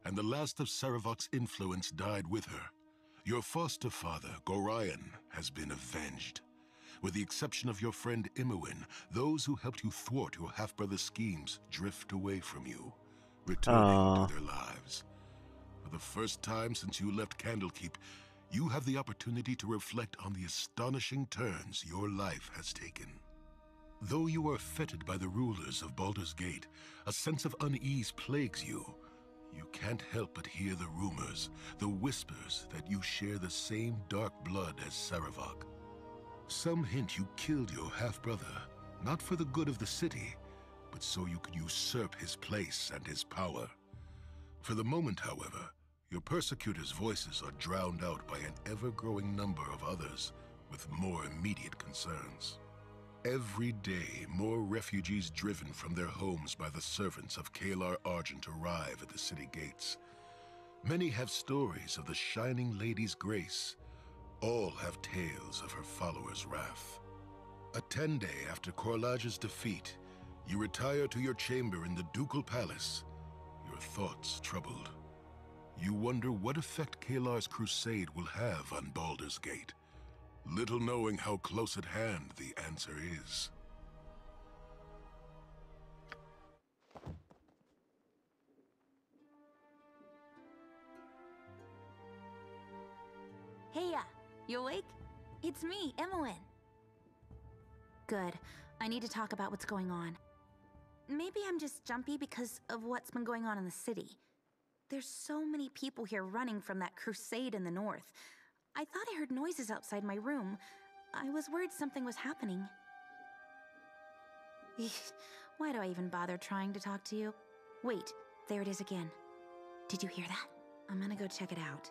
and the last of Sarevok's influence died with her. Your foster father, Gorion, has been avenged. With the exception of your friend Imoen, those who helped you thwart your half-brother's schemes drift away from you, returning to their lives. For the first time since you left Candlekeep, you have the opportunity to reflect on the astonishing turns your life has taken. Though you are feted by the rulers of Baldur's Gate, a sense of unease plagues you. You can't help but hear the rumors, the whispers that you share the same dark blood as Sarevok. Some hint you killed your half-brother, not for the good of the city, but so you could usurp his place and his power. For the moment, however, your persecutors' voices are drowned out by an ever-growing number of others with more immediate concerns. Every day, more refugees driven from their homes by the servants of Kaelar Argent arrive at the city gates. Many have stories of the Shining Lady's grace. All have tales of her followers' wrath. A 10-day after Korlash's defeat, you retire to your chamber in the Ducal Palace, your thoughts troubled. You wonder what effect Kaelar's crusade will have on Baldur's Gate, little knowing how close at hand the answer is. Heya, you awake? It's me, Imoen. Good. I need to talk about what's going on. Maybe I'm just jumpy because of what's been going on in the city. There's so many people here running from that crusade in the north. I thought I heard noises outside my room. I was worried something was happening. Why do I even bother trying to talk to you? Wait, there it is again. Did you hear that? I'm gonna go check it out.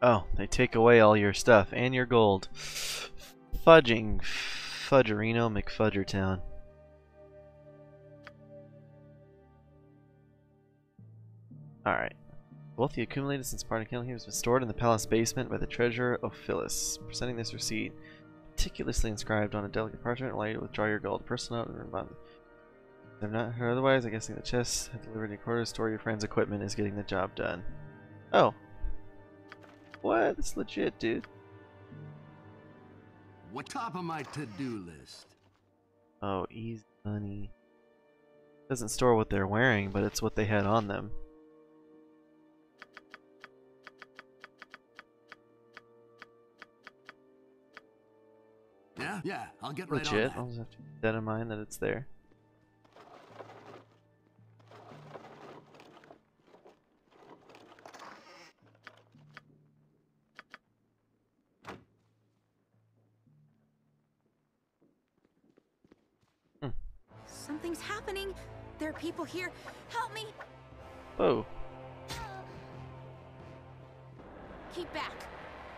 Oh, they take away all your stuff and your gold. Fudging. Fudgerino McFudgertown. Alright. Wealth you accumulated since part of Candlekeep has been stored in the palace basement by the treasurer Ophyllis. Presenting this receipt, meticulously inscribed on a delicate parchment, allow you to withdraw your gold. Personal note and remind. They've not heard otherwise, I guess the chests have delivered your quarters, store your friend's equipment is getting the job done. Oh. What? That's legit, dude. What top of my to-do list? Oh, easy money. Doesn't store what they're wearing, but it's what they had on them. Yeah, I'll get right on that. Legit, I'll just have to keep that in mind that it's there. Something's happening. There are people here. Help me. Oh. Keep back.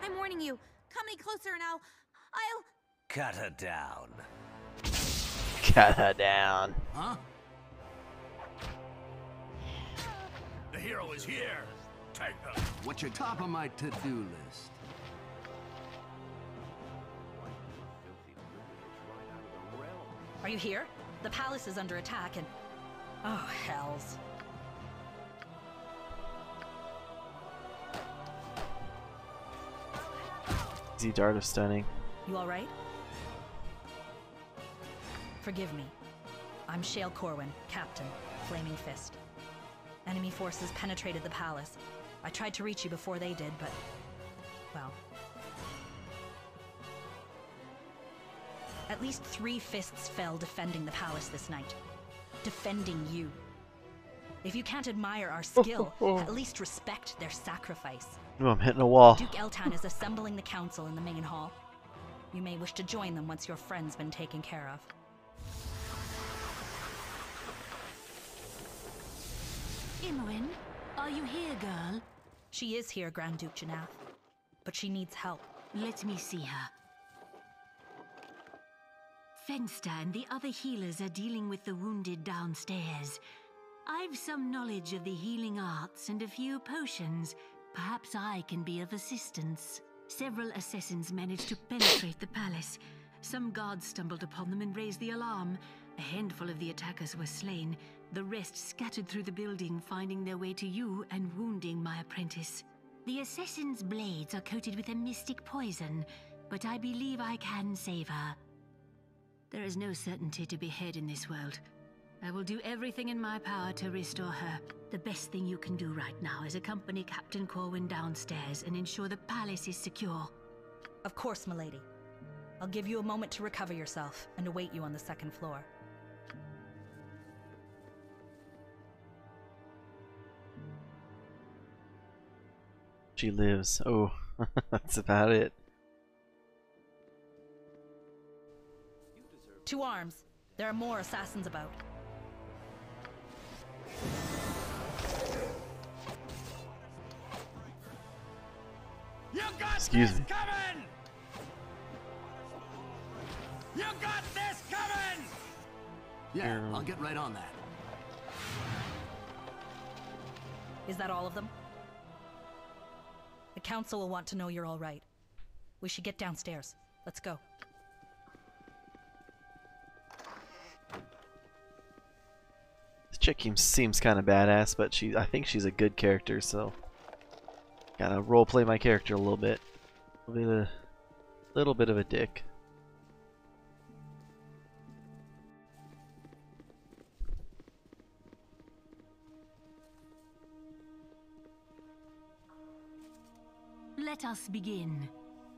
I'm warning you. Come any closer and I'll cut her down. Cut her down. Huh? The hero is here. Take them. What's your top of my to-do list? Are you here? The palace is under attack and... oh, hells. Easy dart of stunning. You alright? Forgive me. I'm Schael Corwin, Captain, Flaming Fist. Enemy forces penetrated the palace. I tried to reach you before they did, but... well... At least 3 fists fell defending the palace this night. Defending you. If you can't admire our skill, at least respect their sacrifice. Oh, I'm hitting a wall. Duke Eltan is assembling the council in the main hall. You may wish to join them once your friend's been taken care of. Imoen, are you here, girl? She is here, Grand Duke Jannath. But she needs help. Let me see her. Fenster and the other healers are dealing with the wounded downstairs. I've some knowledge of the healing arts and a few potions. Perhaps I can be of assistance. Several assassins managed to penetrate the palace. Some guards stumbled upon them and raised the alarm. A handful of the attackers were slain. The rest scattered through the building, finding their way to you and wounding my apprentice. The assassin's blades are coated with a mystic poison, but I believe I can save her. There is no certainty to be had in this world. I will do everything in my power to restore her. The best thing you can do right now is accompany Captain Corwin downstairs and ensure the palace is secure. Of course, milady. I'll give you a moment to recover yourself and await you on the second floor. She lives. Oh, that's about it. To arms. There are more assassins about. You got Excuse this me. Coming! You got this coming! Yeah, I'll get right on that. Is that all of them? The council will want to know you're all right. We should get downstairs. Let's go. This chick seems kind of badass, but I think she's a good character, so... Gotta roleplay my character a little bit. A little bit of a dick. Let us begin.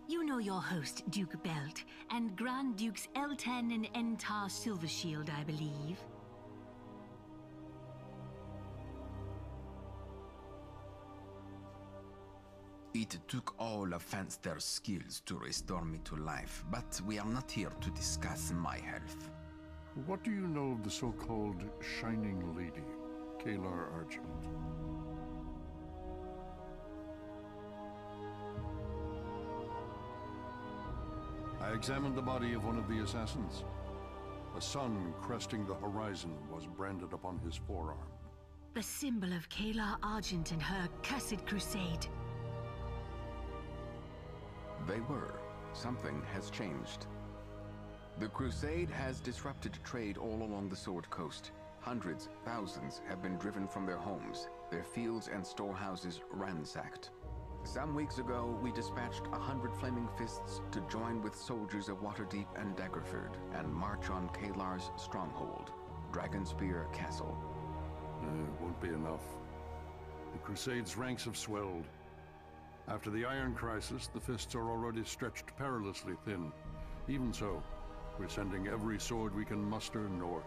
You know your host, Duke Belt, and Grand Dukes Eltan and Entar Silvershield, I believe. It took all of Fenster's skills to restore me to life, but we are not here to discuss my health. What do you know of the so-called Shining Lady, Kaelar Argent? I examined the body of one of the assassins. A sun cresting the horizon was branded upon his forearm. The symbol of Kaelar Argent and her cursed crusade. They were. Something has changed. The crusade has disrupted trade all along the Sword Coast. Hundreds, thousands have been driven from their homes, their fields and storehouses ransacked. Some weeks ago, we dispatched 100 Flaming Fists to join with soldiers of Waterdeep and Daggerford and march on Kaelar's stronghold, Dragonspear Castle. It won't be enough. The crusade's ranks have swelled. After the Iron Crisis, the Fists are already stretched perilously thin. Even so, we're sending every sword we can muster north.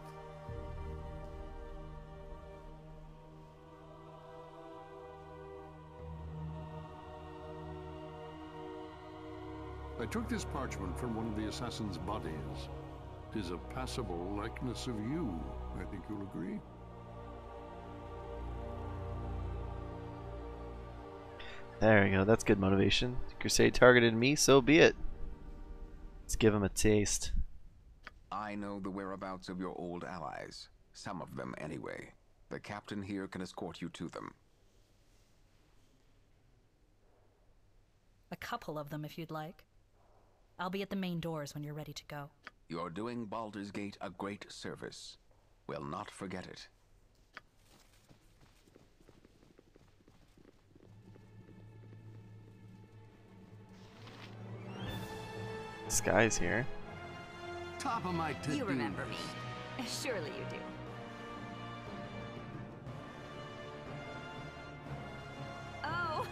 I took this parchment from one of the assassins' bodies. 'Tis a passable likeness of you, I think you'll agree. There we go, that's good motivation. The crusade targeted me, so be it. Let's give him a taste. I know the whereabouts of your old allies. Some of them, anyway. The captain here can escort you to them. A couple of them, if you'd like. I'll be at the main doors when you're ready to go. You're doing Baldur's Gate a great service. We'll not forget it. Skie's here. Top of my to-do. You remember me. Surely you do. Oh,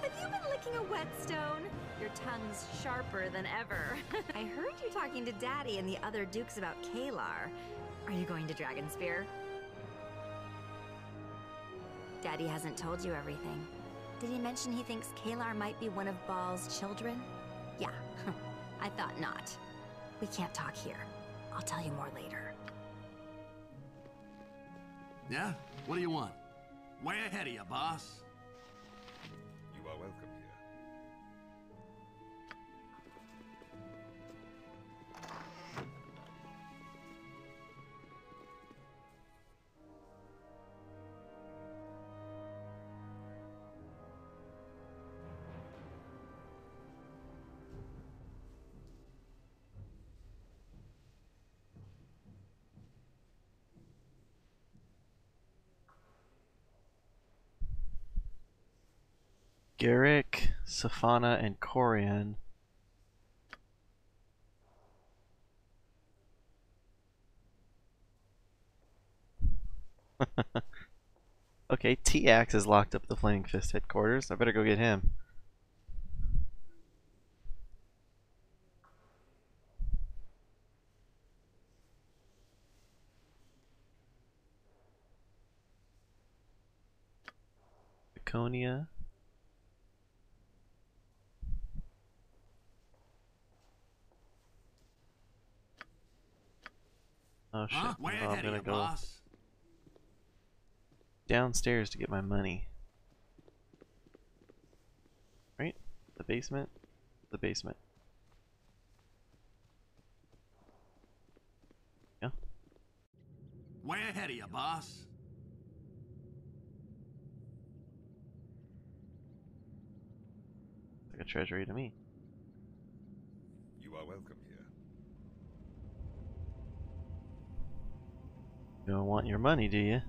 have you been liking a whetstone? Your tongue's sharper than ever. I heard you talking to Daddy and the other Dukes about Kaelar. Are you going to Dragonspear? Daddy hasn't told you everything. Did he mention he thinks Kaelar might be one of Baal's children? Yeah, I thought not. We can't talk here. I'll tell you more later. Yeah? What do you want? Way ahead of you, boss. You are welcome here. Garrick, Safana, and Coran. Okay, T-Ax has locked up the Flaming Fist headquarters. I better go get him. Viconia. Oh shit, huh? Well, I'm gonna go downstairs to get my money. Right? The basement? The basement. Yeah. Way ahead of you, boss. Like a treasury to me. You are welcome here. You don't want your money, do you?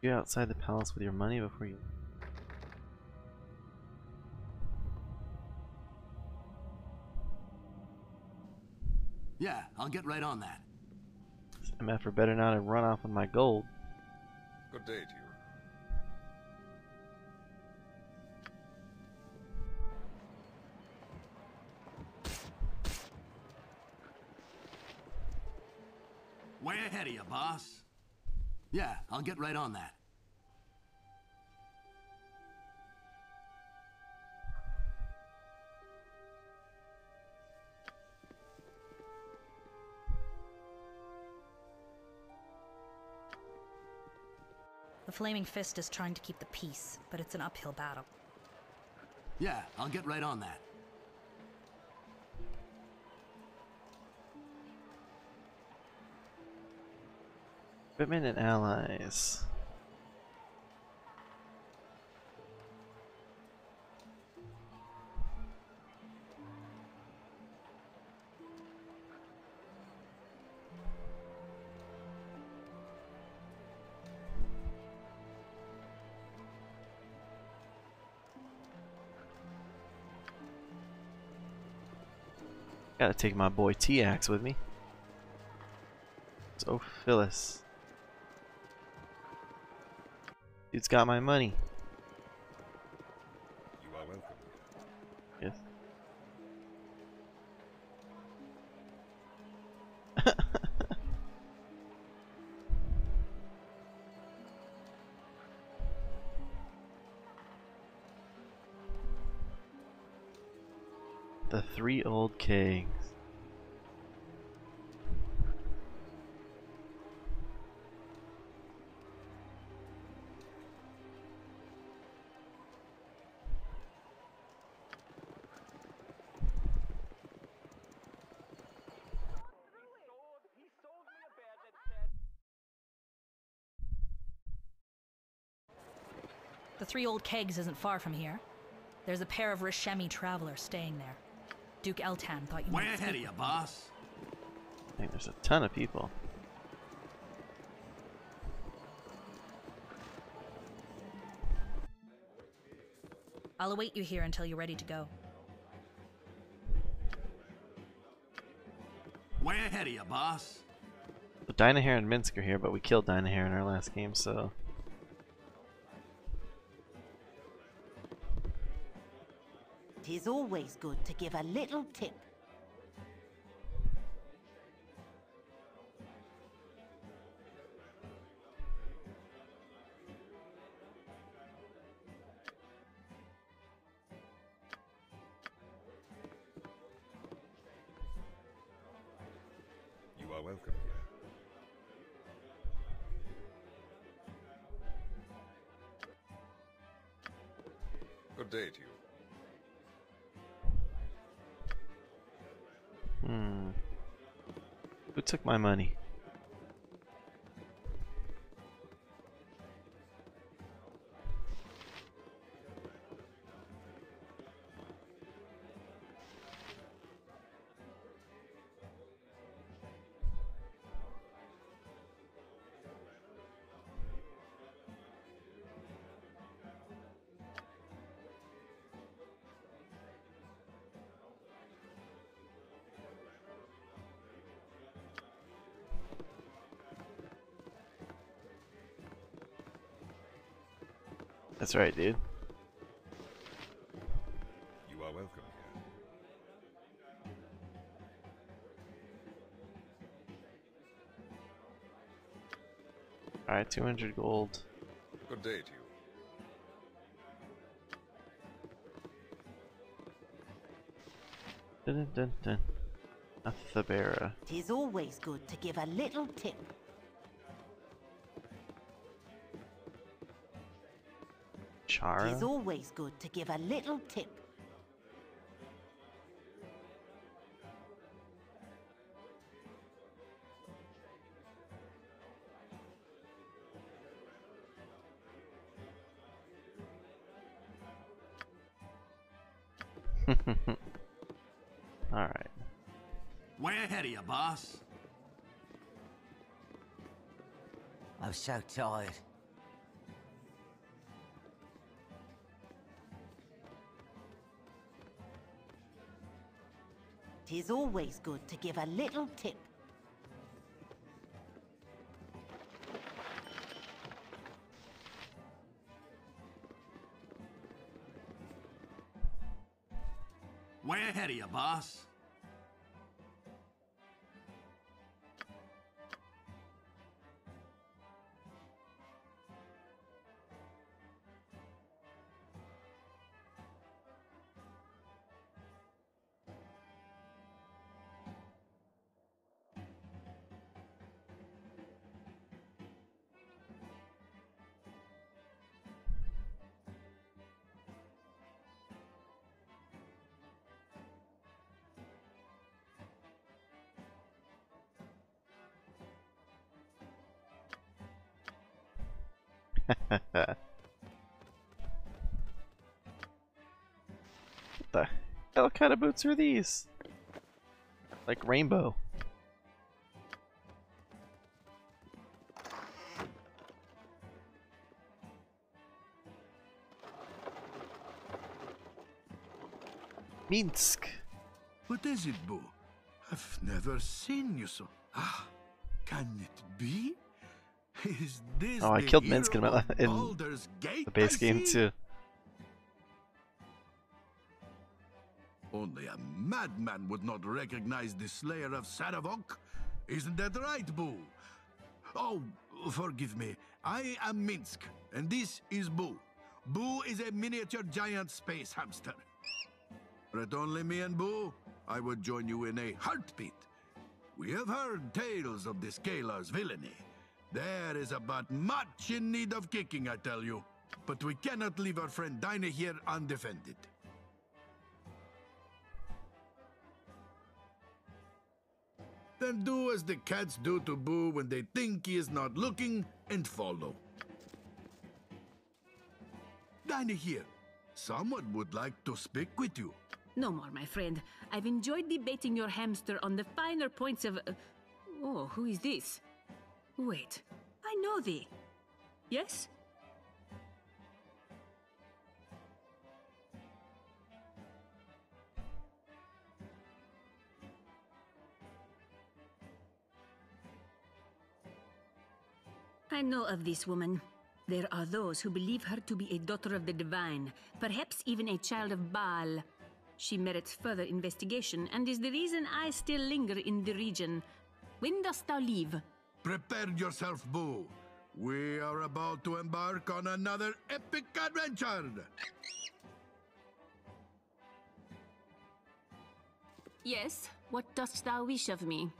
You're outside the palace with your money before you... Yeah, I'll get right on that. This MF better not have run off with my gold. Good day to you. Way ahead of you, boss. Yeah, I'll get right on that. The Flaming Fist is trying to keep the peace, but it's an uphill battle. Yeah, I'll get right on that. Equipment and allies. Gotta take my boy T-Ax with me. It's Ophyllis. Dude's got my money. You are welcome. Yes. The three old kings. The three old kegs isn't far from here. There's a pair of Rishemi travelers staying there. Duke Eltan thought you might. Way ahead of you, boss. I think there's a ton of people. I'll await you here until you're ready to go. Way ahead of you, boss. So Dynaheir and Minsc are here, but we killed Dynaheir in our last game, so... Tis always good to give a little tip. You are welcome here. Good day to you. Who took my money? That's right, dude. You are welcome here. Alright, 200 gold. Good day to you. Dun dun dun. Athabera. Tis always good to give a little tip. It's always good to give a little tip. All right. Way ahead of you, boss. I'm so tired. It's always good to give a little tip. Way ahead of you, boss. What the hell kind of boots are these? Like rainbow. Minsc. What is it, Boo? I've never seen you so. Ah, can it be? Is this I killed Minsc in the base game too. Only a madman would not recognize the slayer of Sarevok. Isn't that right, Boo? Oh, forgive me. I am Minsc, and this is Boo. Boo is a miniature giant space hamster. But only me and Boo, I would join you in a heartbeat. We have heard tales of this Kaelar's villainy. There is a butt much in need of kicking, I tell you. But we cannot leave our friend Dynaheir here undefended. Then do as the cats do to Boo when they think he is not looking, and follow. Dynaheir here, someone would like to speak with you. No more, my friend. I've enjoyed debating your hamster on the finer points of... Oh, who is this? Wait, I know thee. Yes? I know of this woman. There are those who believe her to be a daughter of the divine, perhaps even a child of Baal. She merits further investigation and is the reason I still linger in the region. When dost thou leave? Prepare yourself, Boo. We are about to embark on another epic adventure! Yes, what dost thou wish of me?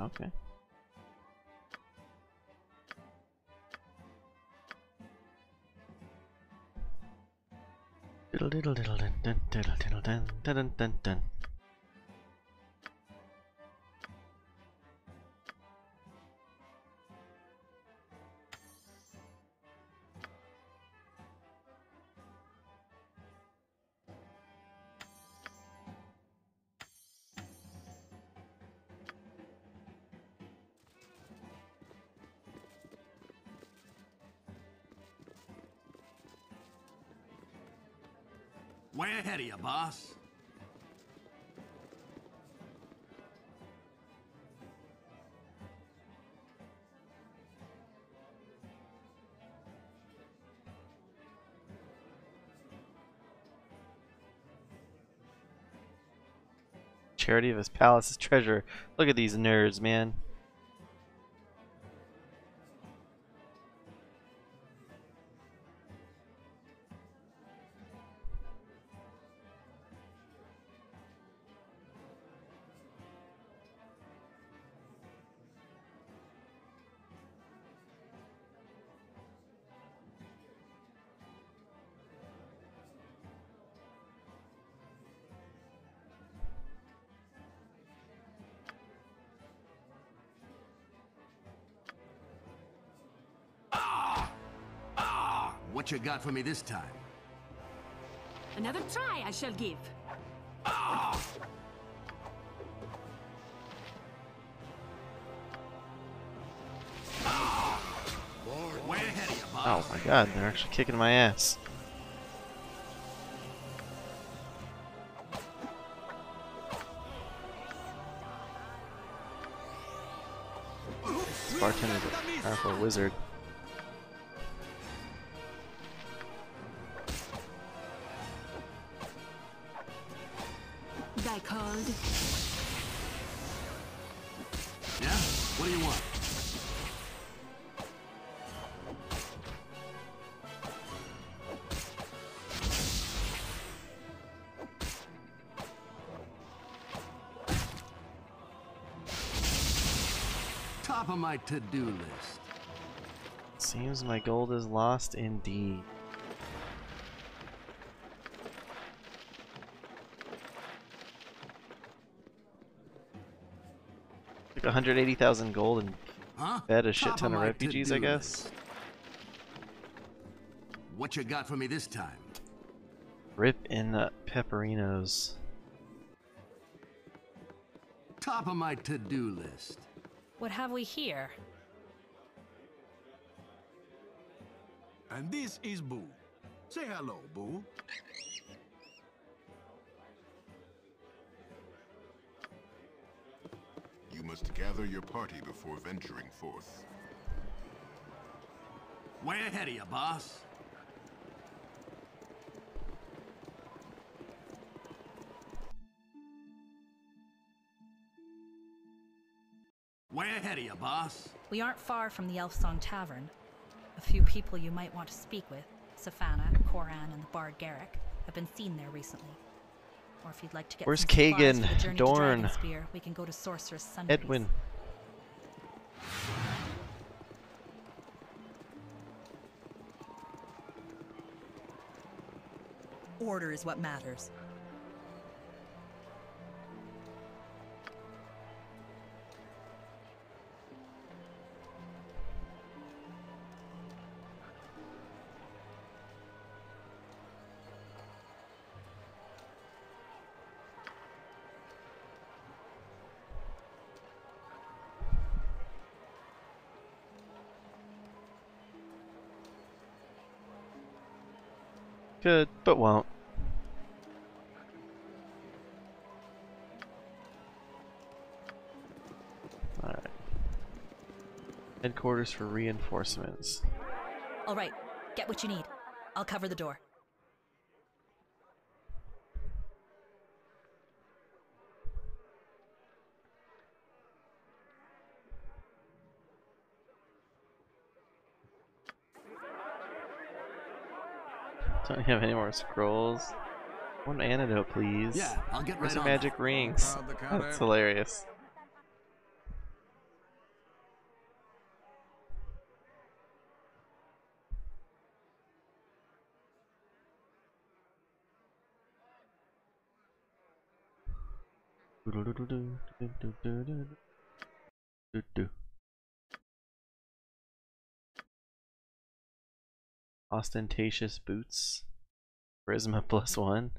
Okay. Diddle diddle diddle diddle dun dun dun dun. Way ahead of you, boss. Charity of his palace's treasure. Look at these nerds, man. What you got for me this time? Another try I shall give. Ah! Ah! Way ahead of you, boss. Oh my god, they're actually kicking my ass. This bartender's a powerful wizard. My to-do list. Seems my gold is lost indeed. Like 180,000 gold and fed a shit ton of refugees, I guess. List. What you got for me this time? Rip in the pepperinos. Top of my to-do list. What have we here? And this is Boo. Say hello, Boo. You must gather your party before venturing forth. Way ahead of you, boss. Way ahead of you, boss. We aren't far from the Elfsong Tavern. A few people you might want to speak with, Safana, Coran, and the bard Garrick, have been seen there recently. Or if you'd like to get where's Kagan? Dorne. We can go to Sorceress Sundays. Edwin. Order is what matters. Could, but won't. Headquarters for reinforcements. All right, get what you need. I'll cover the door. Don't have any more scrolls. One antidote, please. Yeah, I'll get rid of magic rings. That's hilarious. Ostentatious boots. Charisma +1.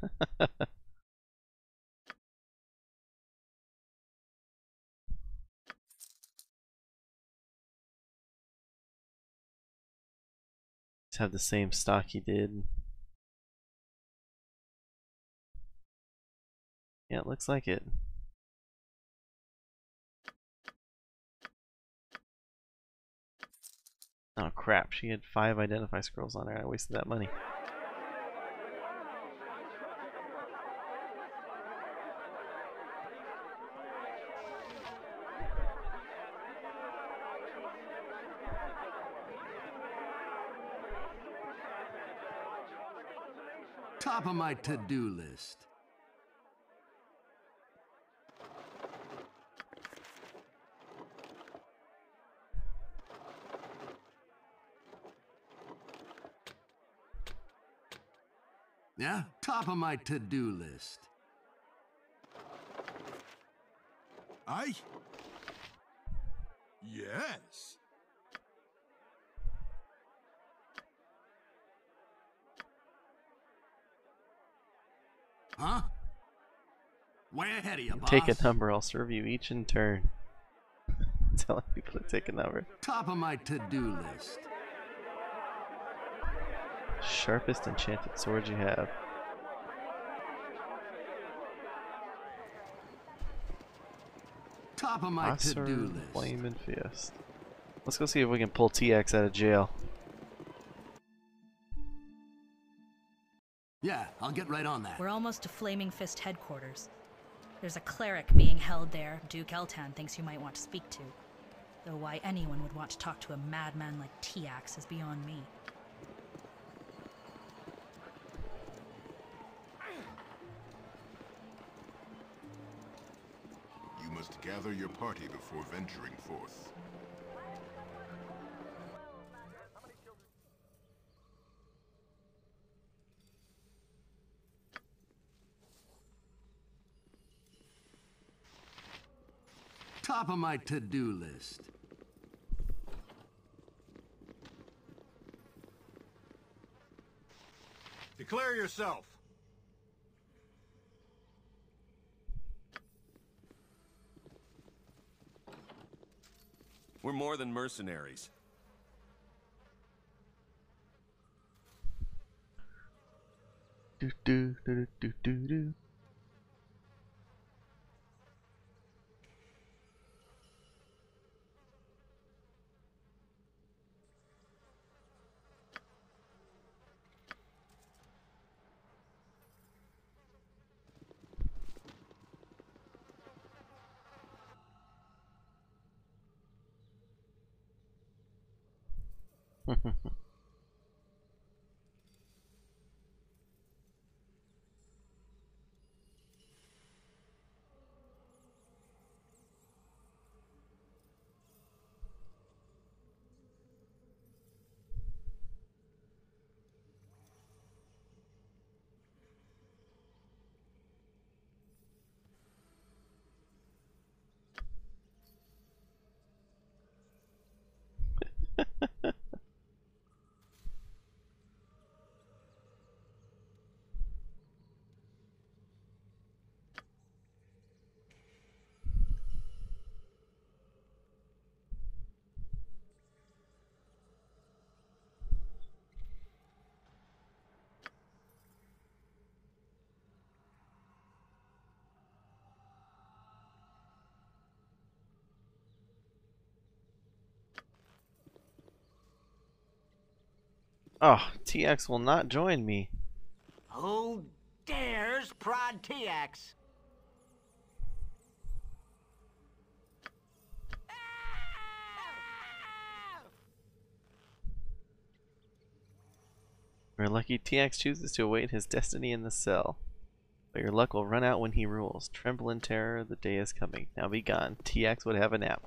Just have the same stock he did. Yeah, it looks like it. Oh crap, she had 5 identify scrolls on her. I wasted that money. Top of my to-do list. Yeah, top of my to-do list. Aye? Yes. Huh? Way ahead of you, boss. Take a number, I'll serve you each in turn. Telling people to take a number. Top of my to-do list. Sharpest enchanted sword you have. Top of my to-do list. Flaming Fist. Let's go see if we can pull TX out of jail. Yeah, I'll get right on that. We're almost to Flaming Fist headquarters. There's a cleric being held there Duke Eltan thinks you might want to speak to. Though why anyone would want to talk to a madman like T-Ax is beyond me. You must gather your party before venturing forth. Top of my to-do list. Declare yourself. We're more than mercenaries. Do do do do do do. Oh, TX will not join me. Who dares prod TX? We're lucky TX chooses to await his destiny in the cell. But your luck will run out when he rules. Tremble in terror, the day is coming. Now be gone. TX would have a nap.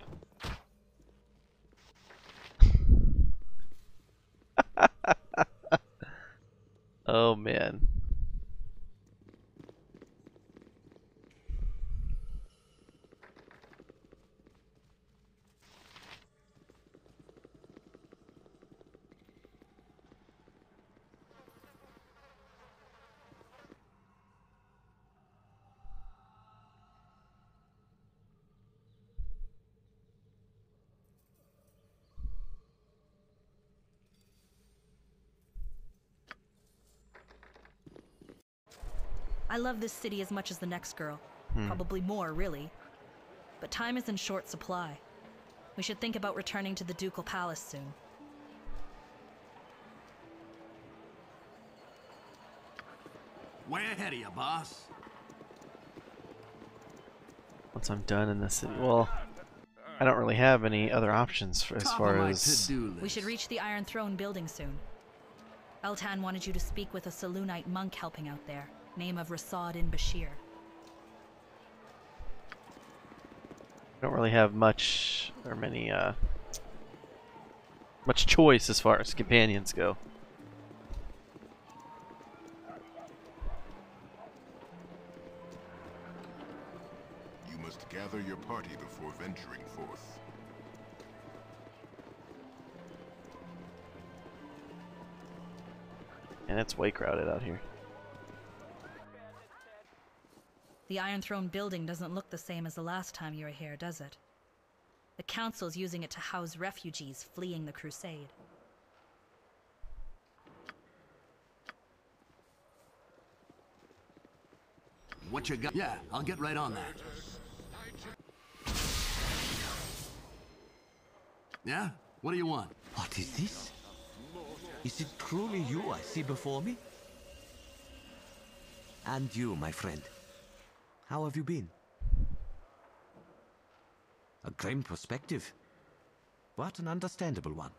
Oh man. I love this city as much as the next girl. Probably more, really. But time is in short supply. We should think about returning to the Ducal Palace soon. Way ahead of you, boss. Once I'm done in this city, well, I don't really have any other options for, as far as... We should reach the Iron Throne building soon. Eltan wanted you to speak with a Saloonite monk helping out there. Name of Rasad in Bashir. Don't really have much or many much choice as far as companions go. You must gather your party before venturing forth. And it's way crowded out here. The Iron Throne building doesn't look the same as the last time you were here, does it? The Council's using it to house refugees fleeing the Crusade. What you got? Yeah, I'll get right on that. Yeah? What do you want? What is this? Is it truly you I see before me? And you, my friend. How have you been? A grim perspective, but an understandable one.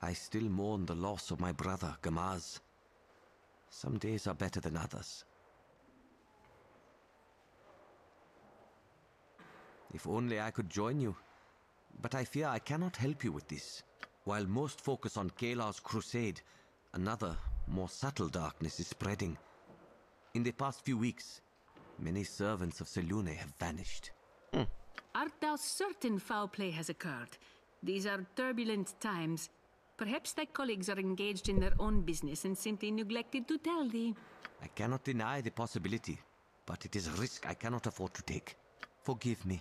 I still mourn the loss of my brother, Gamaz. Some days are better than others. If only I could join you, but I fear I cannot help you with this. While most focus on Kaelar's crusade, another, more subtle darkness is spreading. In the past few weeks, many servants of Selune have vanished. Art thou certain foul play has occurred? These are turbulent times. Perhaps thy colleagues are engaged in their own business and simply neglected to tell thee. I cannot deny the possibility, but it is a risk I cannot afford to take. Forgive me.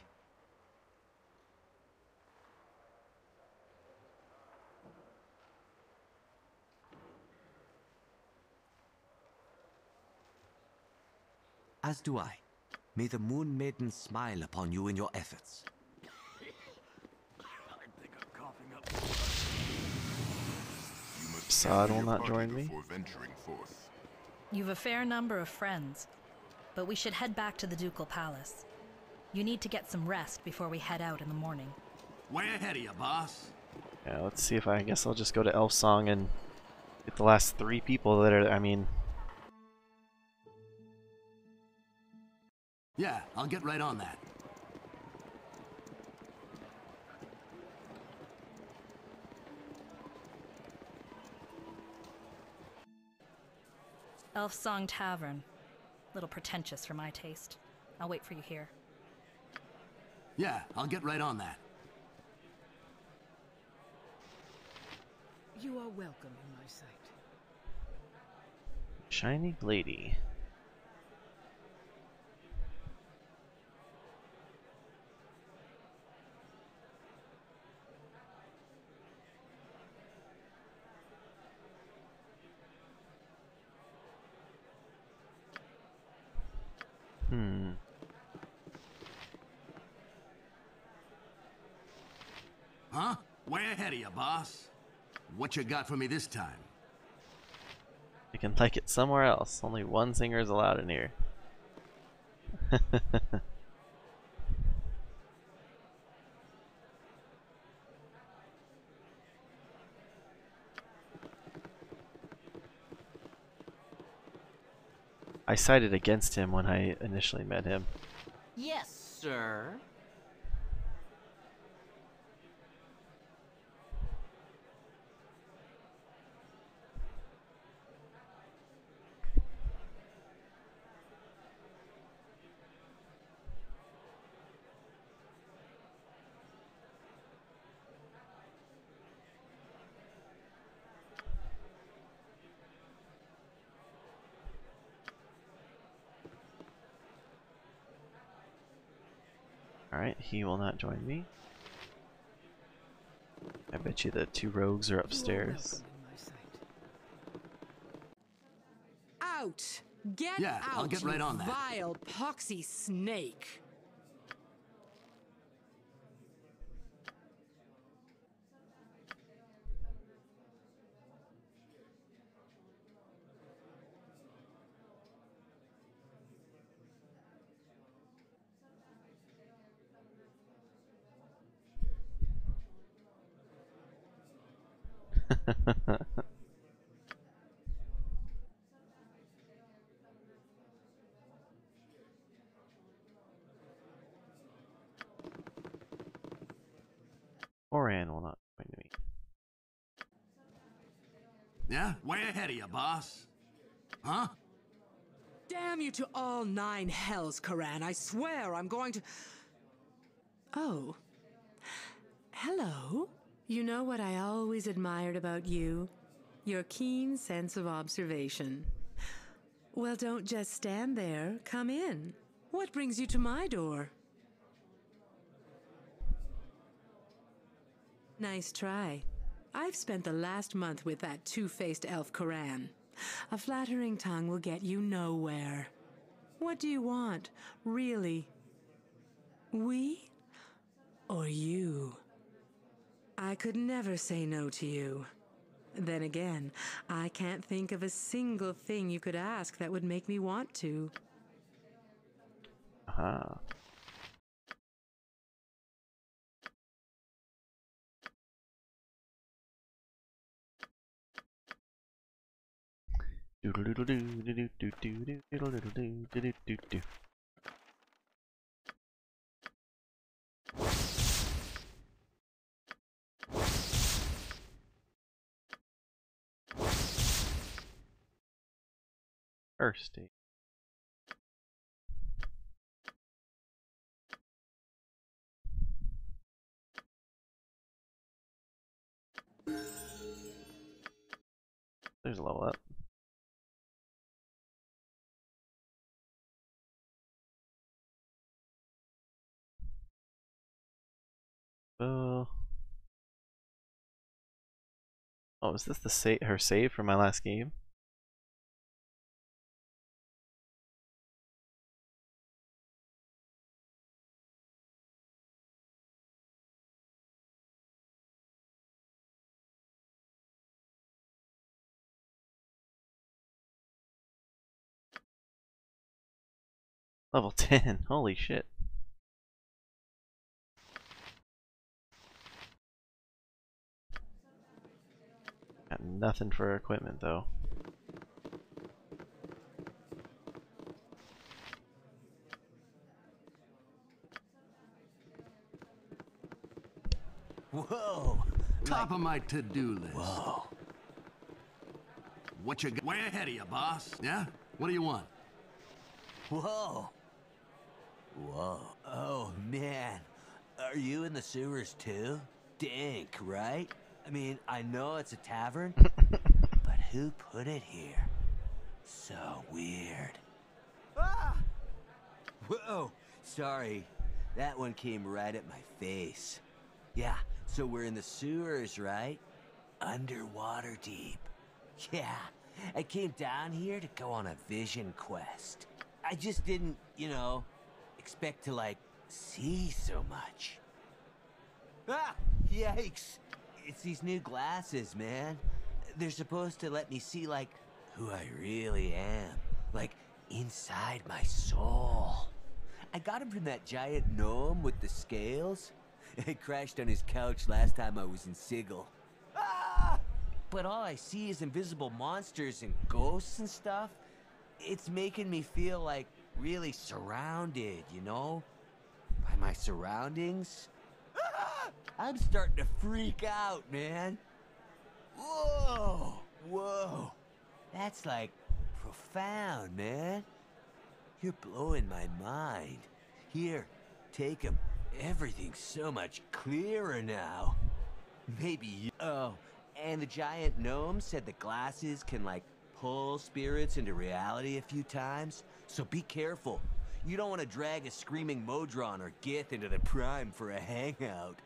As do I. May the Moon Maiden smile upon you in your efforts. Sod will not join me. You've a fair number of friends, but we should head back to the Ducal Palace. You need to get some rest before we head out in the morning. Way ahead of you, boss. Yeah, let's see if I guess I'll just go to Elfsong and get the last three people that are. I mean. Yeah, I'll get right on that. Elfsong Tavern. A little pretentious for my taste. I'll wait for you here. Yeah, I'll get right on that. You are welcome in my sight. Shining Lady. Huh? Way ahead of you, boss. What you got for me this time? We can like it somewhere else. Only one singer is allowed in here. I sided against him when I initially met him. Yes, sir. Alright, he will not join me. I bet you the two rogues are upstairs. Out! Get yeah, out, I'll get right on that. Vile, poxy snake! Coran will not join me. Yeah, way ahead of you, boss. Huh? Damn you to all nine hells, Coran. I swear I'm going to... Oh. Hello? You know what I always admired about you? Your keen sense of observation. Well, don't just stand there. Come in. What brings you to my door? Nice try. I've spent the last month with that two-faced elf Coran. A flattering tongue will get you nowhere. What do you want, really? We or you? I could never say no to you. Then again, I can't think of a single thing you could ask that would make me want to. Aha. Thirsty. There's a level up. Oh, is this the her save from my last game? Level 10, holy shit. Got nothing for equipment though. Whoa! Top of my to-do list. Whoa. What you got? Way ahead of you, boss. Yeah? What do you want? Whoa! Whoa. Oh, man. Are you in the sewers, too? Dank, right? I mean, I know it's a tavern, but who put it here? So weird. Ah! Whoa. Sorry. That one came right at my face. Yeah, so we're in the sewers, right? Underwater deep. Yeah. I came down here to go on a vision quest. I just didn't, you know... expect to like see so much. Ah, yikes! It's these new glasses, man. They're supposed to let me see like who I really am, like inside my soul. I got him from that giant gnome with the scales. I crashed on his couch last time I was in Sigil. Ah! But all I see is invisible monsters and ghosts and stuff. It's making me feel like really surrounded, you know? By my surroundings. Ah! I'm starting to freak out, man. Whoa! Whoa! That's like profound, man. You're blowing my mind. Here, take him. Everything's so much clearer now. Maybe you... Oh, and the giant gnome said the glasses can, like, pull spirits into reality a few times. So be careful. You don't want to drag a screaming Modron or Gith into the Prime for a hangout.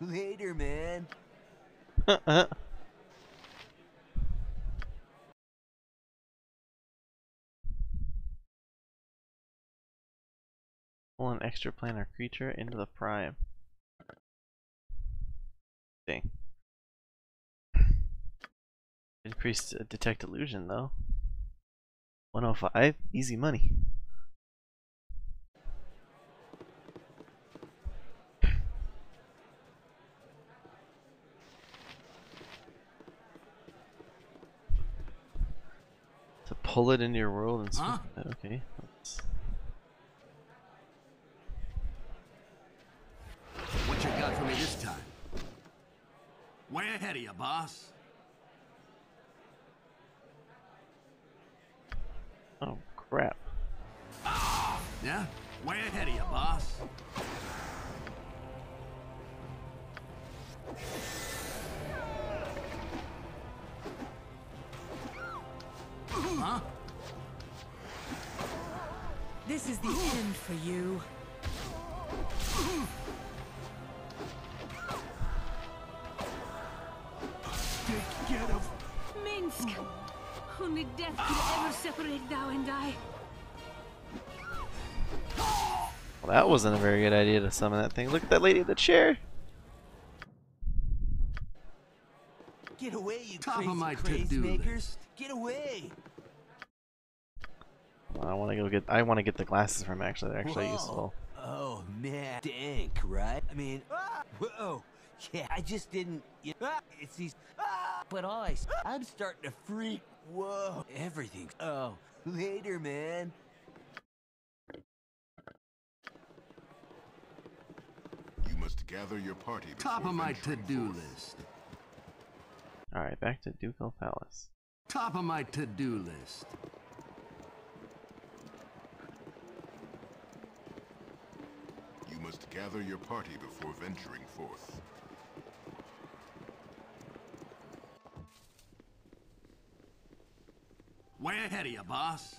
Later, man. Pull an extra planar creature into the Prime. Dang. Increased detect illusion though. 105, easy money. To pull it into your world and huh? Okay. Let's... What you got for me this time? Way ahead of you, boss. Oh, crap. Oh, yeah? Way ahead of you, boss. Huh? This is the end for you. Minsc! Only death could ever separate thou and I. Well, that wasn't a very good idea to summon that thing. Look at that lady in the chair! Get away, you crazy makers! Get away! Well, I want to get the glasses from him, actually. They're actually useful. Oh man, dank, right? I mean, whoa! Yeah, I just didn't. You know, it's these. But all I'm starting to freak. Whoa! Everything. Oh, later, man. You must gather your party. Top of my to-do list. All right, back to Duke Eltan. Top of my to-do list. You must gather your party before venturing forth. Way ahead of you, boss.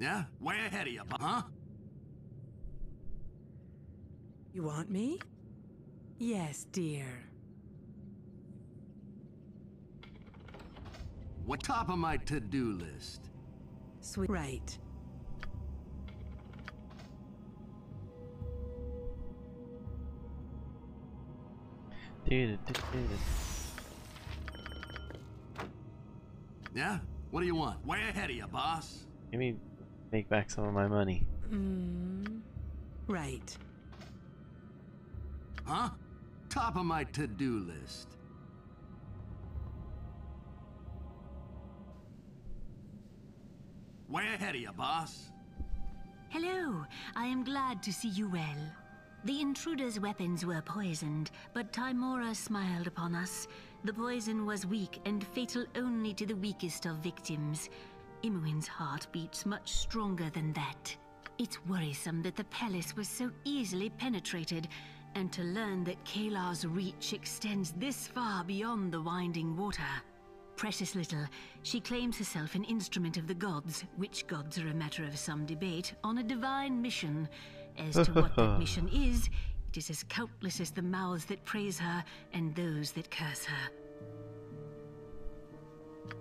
Yeah, way ahead of you, boss. Huh? You want me? Yes, dear. What top of my to-do list? Sweet. Right. Dude. Yeah? What do you want? Way ahead of you, boss. Let me make back some of my money. Right. Huh? Top of my to-do list. Way ahead of you, boss. Hello. I am glad to see you well. The intruder's weapons were poisoned, but Tymora smiled upon us. The poison was weak and fatal only to the weakest of victims. Imoen's heart beats much stronger than that. It's worrisome that the palace was so easily penetrated, and to learn that Kaelar's reach extends this far beyond the winding water. Precious little, she claims herself an instrument of the gods, which gods are a matter of some debate, on a divine mission. As to what that mission is, it is as countless as the mouths that praise her and those that curse her.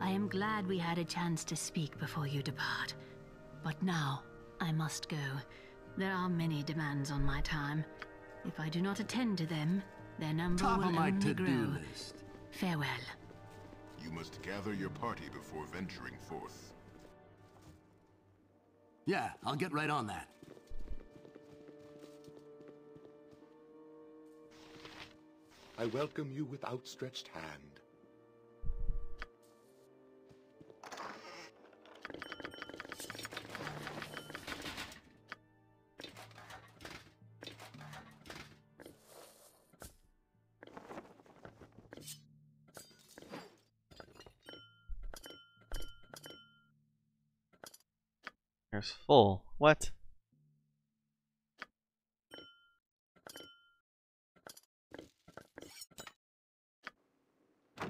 I am glad we had a chance to speak before you depart, but now I must go. There are many demands on my time. If I do not attend to them, their number will only grow. Farewell. You must gather your party before venturing forth. Yeah, I'll get right on that. I welcome you with outstretched hand. There's full. What?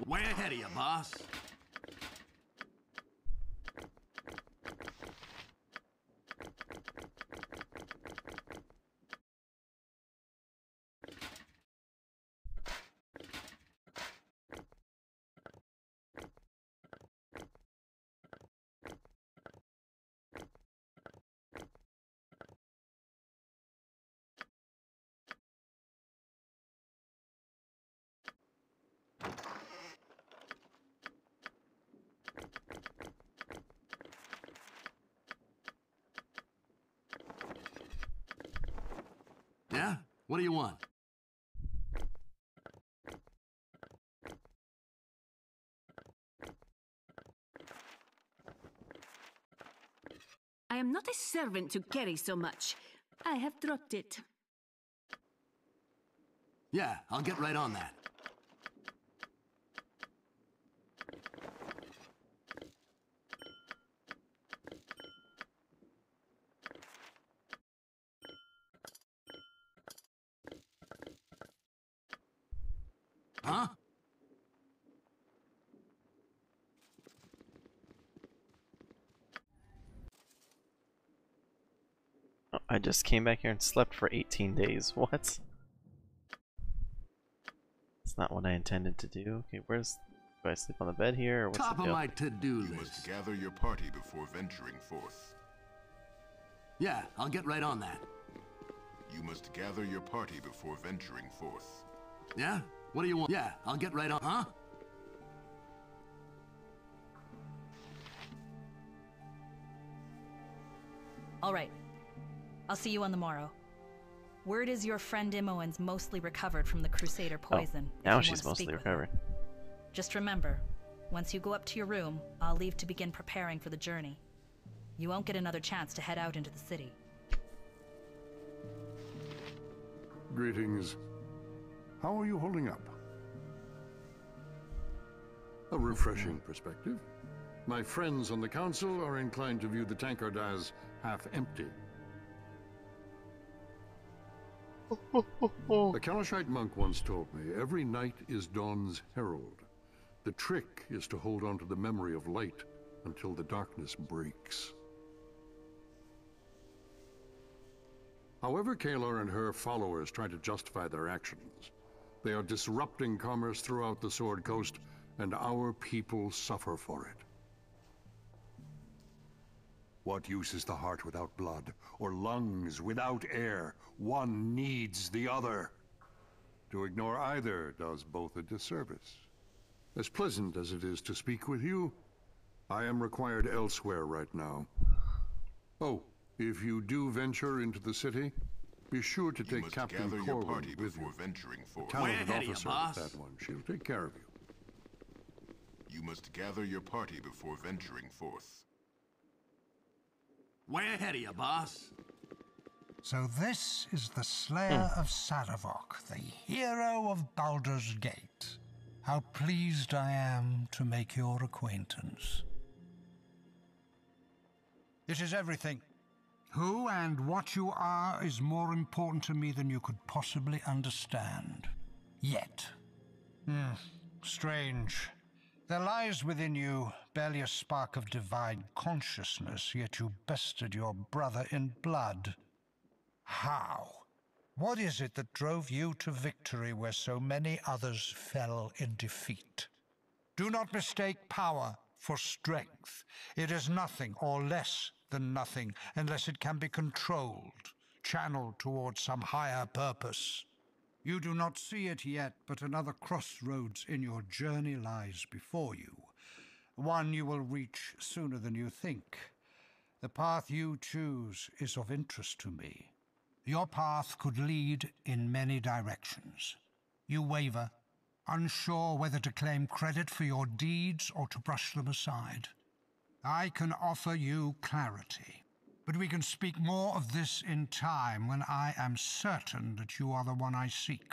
Way ahead of you, boss. Yeah? What do you want? I am not a servant to carry so much. I have dropped it. Yeah, I'll get right on that. Huh? Oh, I just came back here and slept for 18 days. What? It's not what I intended to do. Okay, where's... Do I sleep on the bed here? Or what's the deal? Top of my to-do list. You must gather your party before venturing forth. Yeah, I'll get right on that. You must gather your party before venturing forth. Yeah? What do you want? Yeah, I'll get right on, huh? All right. I'll see you on the morrow. Word is your friend Imoen's mostly recovered from the Crusader poison. Oh, now she's mostly recovered. Just remember, once you go up to your room, I'll leave to begin preparing for the journey. You won't get another chance to head out into the city. Greetings. How are you holding up? A refreshing perspective. My friends on the council are inclined to view the tankard as half empty. A Kalashite monk once told me, every night is dawn's herald. The trick is to hold on to the memory of light until the darkness breaks. However Kaelar and her followers try to justify their actions, they are disrupting commerce throughout the Sword Coast, and our people suffer for it. What use is the heart without blood, or lungs without air? One needs the other. To ignore either does both a disservice. As pleasant as it is to speak with you, I am required elsewhere right now. Oh, if you do venture into the city, be sure to take Captain Corwin with you. A talented officer like that one. She'll take care of you. You must gather your party before venturing forth. Way ahead of you, boss. So this is the slayer of Sarevok, the hero of Baldur's Gate. How pleased I am to make your acquaintance. This is everything. Who and what you are is more important to me than you could possibly understand. Yet. Strange. There lies within you barely a spark of divine consciousness, yet you bested your brother in blood. How? What is it that drove you to victory where so many others fell in defeat? Do not mistake power for strength. It is nothing or less than nothing, unless it can be controlled, channeled towards some higher purpose. You do not see it yet, but another crossroads in your journey lies before you. One you will reach sooner than you think. The path you choose is of interest to me. Your path could lead in many directions. You waver, unsure whether to claim credit for your deeds or to brush them aside. I can offer you clarity, but we can speak more of this in time when I am certain that you are the one I seek.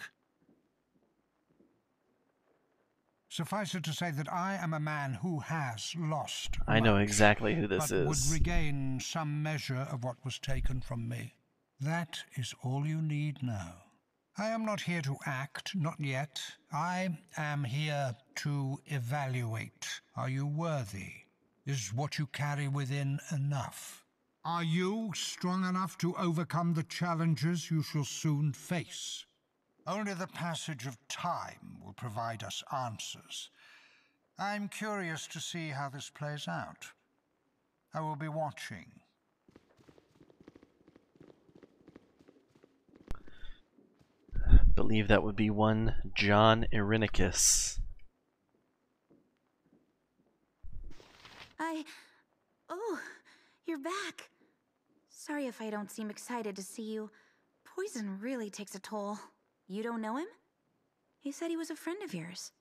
Suffice it to say that I am a man who has lost. I know exactly who this is. But would regain some measure of what was taken from me. That is all you need now. I am not here to act, not yet. I am here to evaluate. Are you worthy? Is what you carry within enough? Are you strong enough to overcome the challenges you shall soon face? Only the passage of time will provide us answers. I'm curious to see how this plays out. I will be watching. I believe that would be one John Irenicus. Oh, you're back. Sorry if I don't seem excited to see you. Poison really takes a toll. You don't know him? He said he was a friend of yours.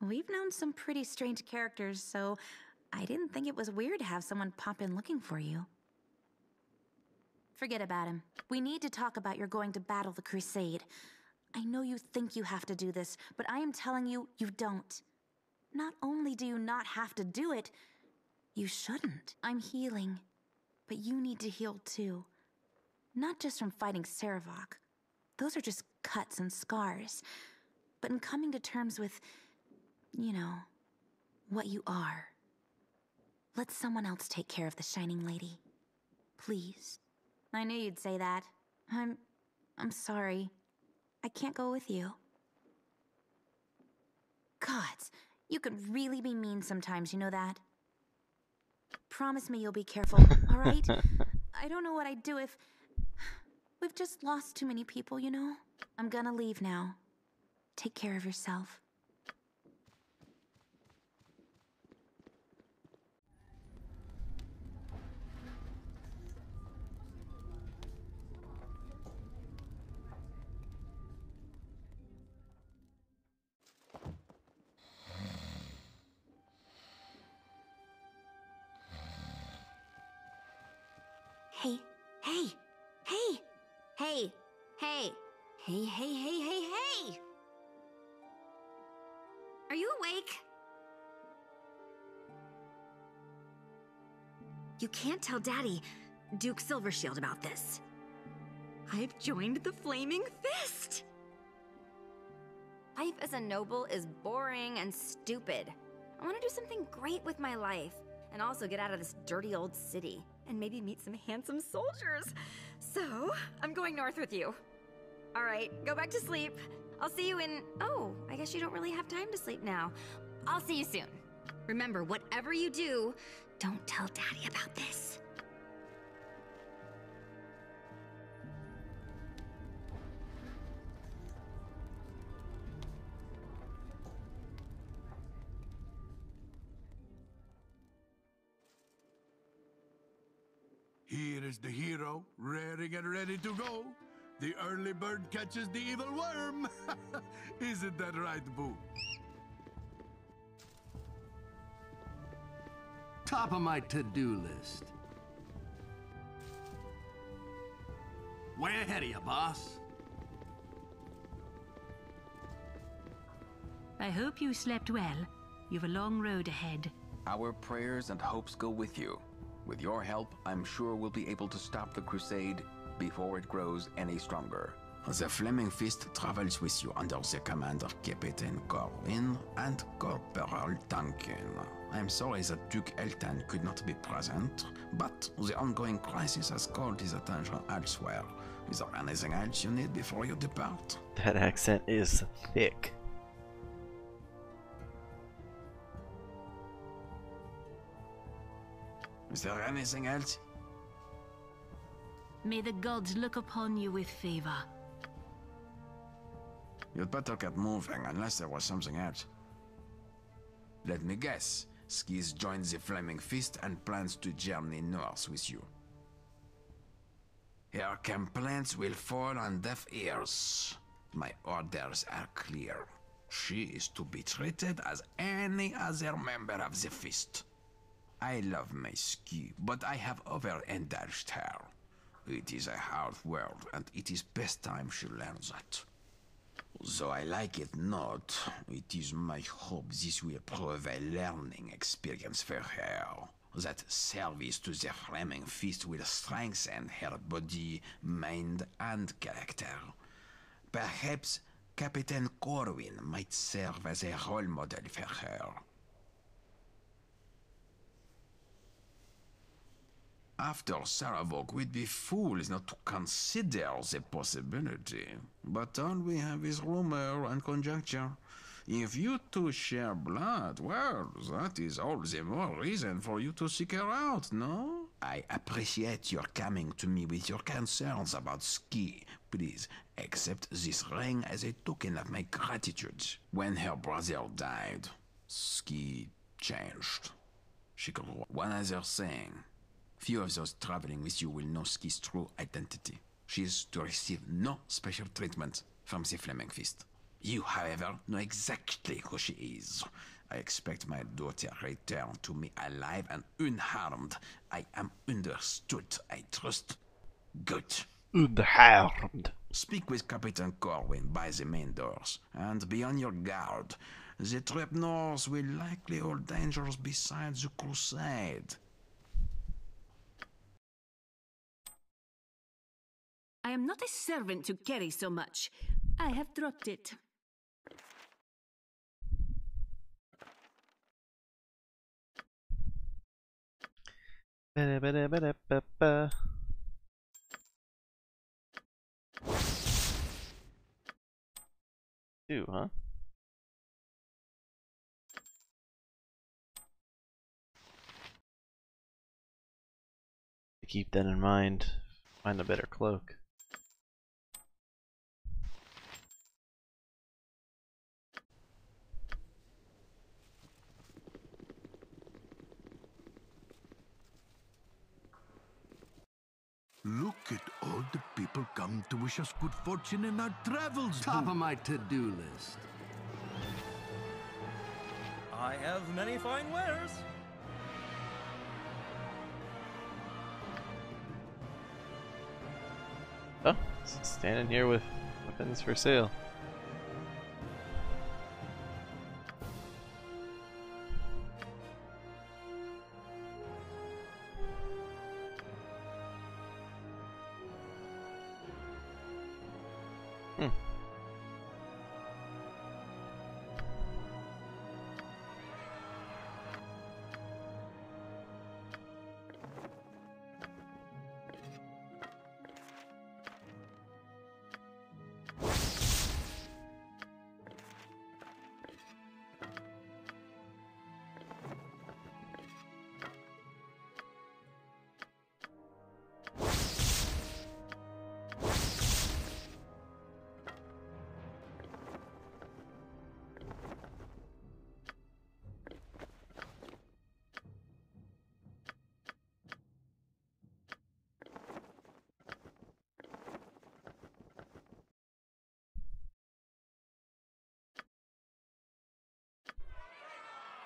We've known some pretty strange characters, so I didn't think it was weird to have someone pop in looking for you. Forget about him. We need to talk about your going to battle the Crusade. I know you think you have to do this, but I am telling you, you don't. Not only do you not have to do it, you shouldn't. I'm healing, but you need to heal too. Not just from fighting Sarevok. Those are just cuts and scars, but in coming to terms with, you know, what you are. Let someone else take care of the Shining Lady. Please. I knew you'd say that. I'm sorry. I can't go with you. Gods, you could really be mean sometimes, you know that? Promise me you'll be careful, all right? I don't know what I'd do if... We've just lost too many people, you know? I'm gonna leave now. Take care of yourself. Hey, hey, hey! Hey, hey, hey, hey, hey, hey, hey! Are you awake? You can't tell Daddy, Duke Silvershield, about this. I've joined the Flaming Fist! Life as a noble is boring and stupid. I want to do something great with my life, and also get out of this dirty old city. And maybe meet some handsome soldiers. So, I'm going north with you. All right, go back to sleep. I'll see you in... Oh, I guess you don't really have time to sleep now. I'll see you soon. Remember, whatever you do, don't tell Daddy about this. Here is the hero, raring and ready to go. The early bird catches the evil worm. Isn't that right, Boo? Top of my to-do list. Way ahead of you, boss. I hope you slept well. You've a long road ahead. Our prayers and hopes go with you. With your help, I'm sure we'll be able to stop the Crusade before it grows any stronger. The Flaming Fist travels with you under the command of Captain Corwin and Corporal Duncan. I'm sorry that Duke Eltan could not be present, but the ongoing crisis has called his attention elsewhere. Is there anything else you need before you depart? That accent is thick. Is there anything else? May the gods look upon you with favor. You'd better get moving, unless there was something else. Let me guess. Skis joined the Flaming Fist and plans to journey north with you. Your complaints will fall on deaf ears. My orders are clear. She is to be treated as any other member of the Fist. I love my Skie, but I have overindulged her. It is a hard world, and it is best time she learns that. Though I like it not, it is my hope this will prove a learning experience for her. That service to the Flaming Fist will strengthen her body, mind, and character. Perhaps Captain Corwin might serve as a role model for her. After Sarevok, we'd be fools not to consider the possibility. But all we have is rumor and conjecture. If you two share blood, well, that is all the more reason for you to seek her out, no? I appreciate your coming to me with your concerns about Skie. Please, accept this ring as a token of my gratitude. When her brother died, Skie changed. She could one other thing. Few of those traveling with you will know Skie's true identity. She is to receive no special treatment from the Flaming Fist. You, however, know exactly who she is. I expect my daughter returned to me alive and unharmed. I am understood, I trust. Good. Unharmed. Speak with Captain Corwin by the main doors, and be on your guard. The trip north will likely hold dangers besides the crusade. I am not a servant to carry so much. I have dropped it. Two, huh? Keep that in mind. Find a better cloak. Look at all the people come to wish us good fortune in our travels. Top of my to-do list. I have many fine wares. Oh, standing here with weapons for sale.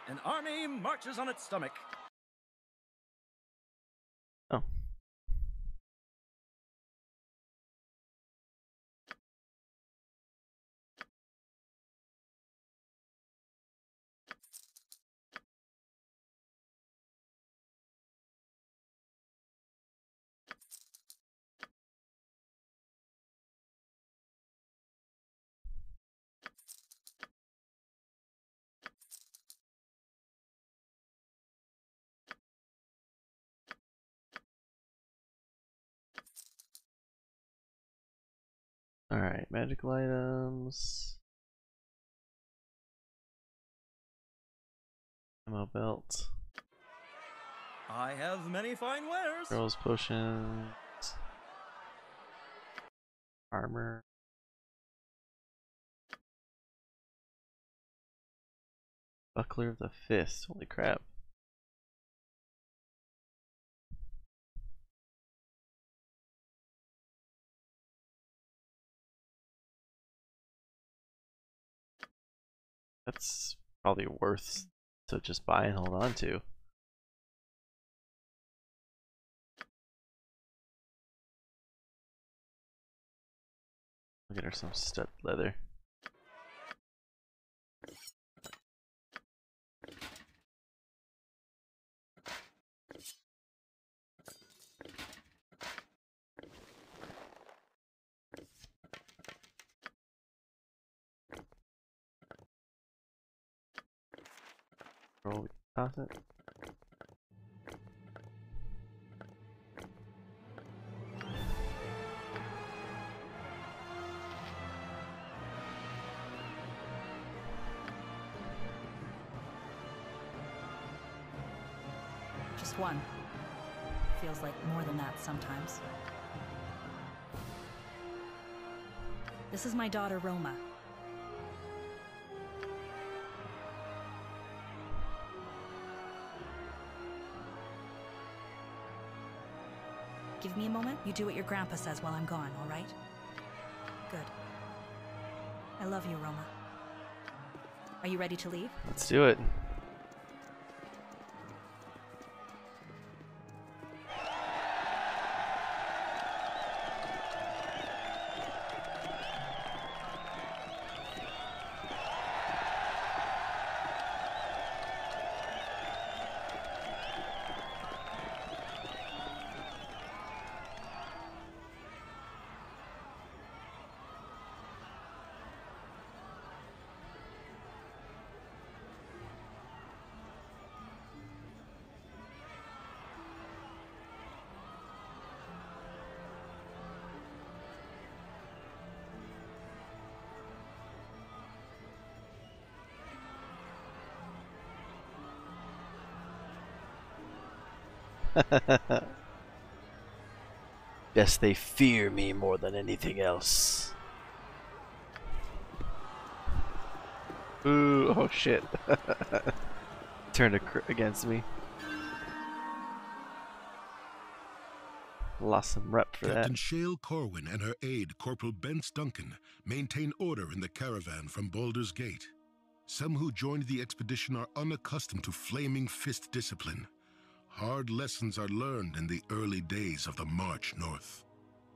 An army marches on its stomach. Oh. Alright, magical items. Ammo belt. I have many fine wares. Girls potions. armor. Buckler of the Fist. Holy crap. That's probably worth to just buy and hold on to. We'll get her some stud leather. Roll deposit. Just one. Feels like more than that sometimes. This is my daughter Roma. Give me a moment. You do what your grandpa says while I'm gone, all right? Good. I love you, Roma. Are you ready to leave? Let's do it. Yes, they fear me more than anything else. Ooh, oh shit. Turned against me. Lost some rep for that. Captain Schael Corwin and her aide, Corporal Bence Duncan, maintain order in the caravan from Baldur's Gate. Some who joined the expedition are unaccustomed to Flaming Fist discipline. Hard lessons are learned in the early days of the march north.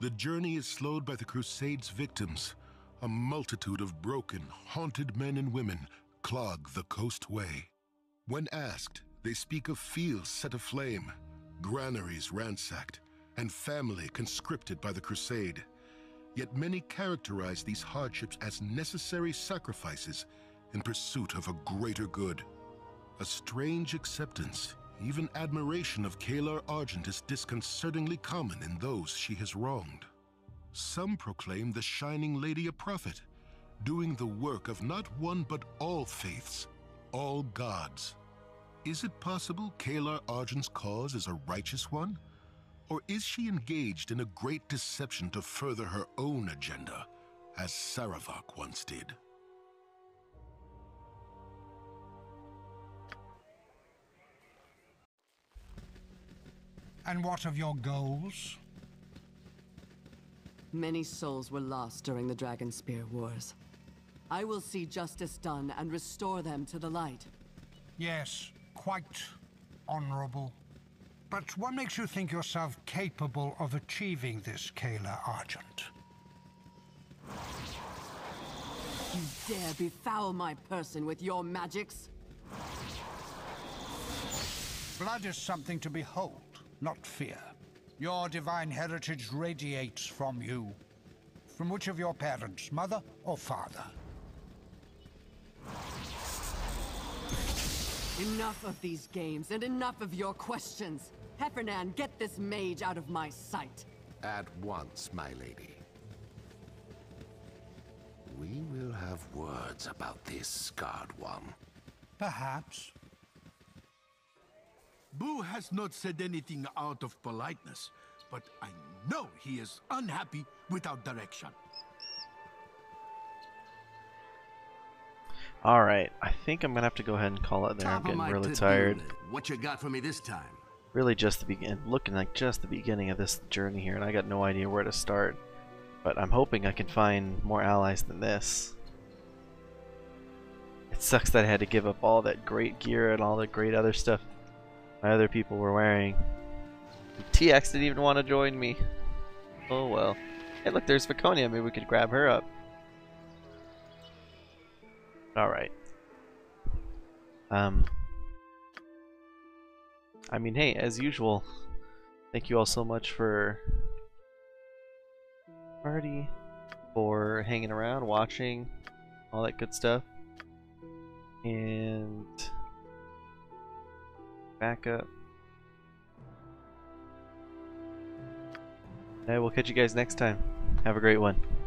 The journey is slowed by the Crusade's victims. A multitude of broken, haunted men and women clog the coastway. When asked, they speak of fields set aflame, granaries ransacked, and family conscripted by the Crusade. Yet many characterize these hardships as necessary sacrifices in pursuit of a greater good. A strange acceptance. Even admiration of Kaelar Argent is disconcertingly common in those she has wronged. Some proclaim the Shining Lady a prophet, doing the work of not one but all faiths, all gods. Is it possible Kaelar Argent's cause is a righteous one? Or is she engaged in a great deception to further her own agenda, as Sarevok once did? And what of your goals? Many souls were lost during the Dragonspear Wars. I will see justice done and restore them to the light. Yes, quite honorable. But what makes you think yourself capable of achieving this, Kaelar Argent? You dare befoul my person with your magics? Blood is something to behold. Not fear. Your divine heritage radiates from you. From which of your parents, mother or father? Enough of these games and enough of your questions. Heffernan, get this mage out of my sight. At once, my lady. We will have words about this, scarred one. Perhaps. Boo has not said anything out of politeness, but I No, he is unhappy without direction. All right, I think I'm gonna have to go ahead and call it there. I'm getting really tired. What you got for me this time? Really, just the begin. Looking like just the beginning of this journey here, and I got no idea where to start. But I'm hoping I can find more allies than this. It sucks that I had to give up all that great gear and all the great other stuff my other people were wearing. TX didn't even want to join me. Oh well. Hey look, there's Viconia. Maybe we could grab her up. Alright. I mean, hey, as usual, thank you all so much for party, for hanging around, watching, all that good stuff. And back up. Hey, we'll catch you guys next time. Have a great one.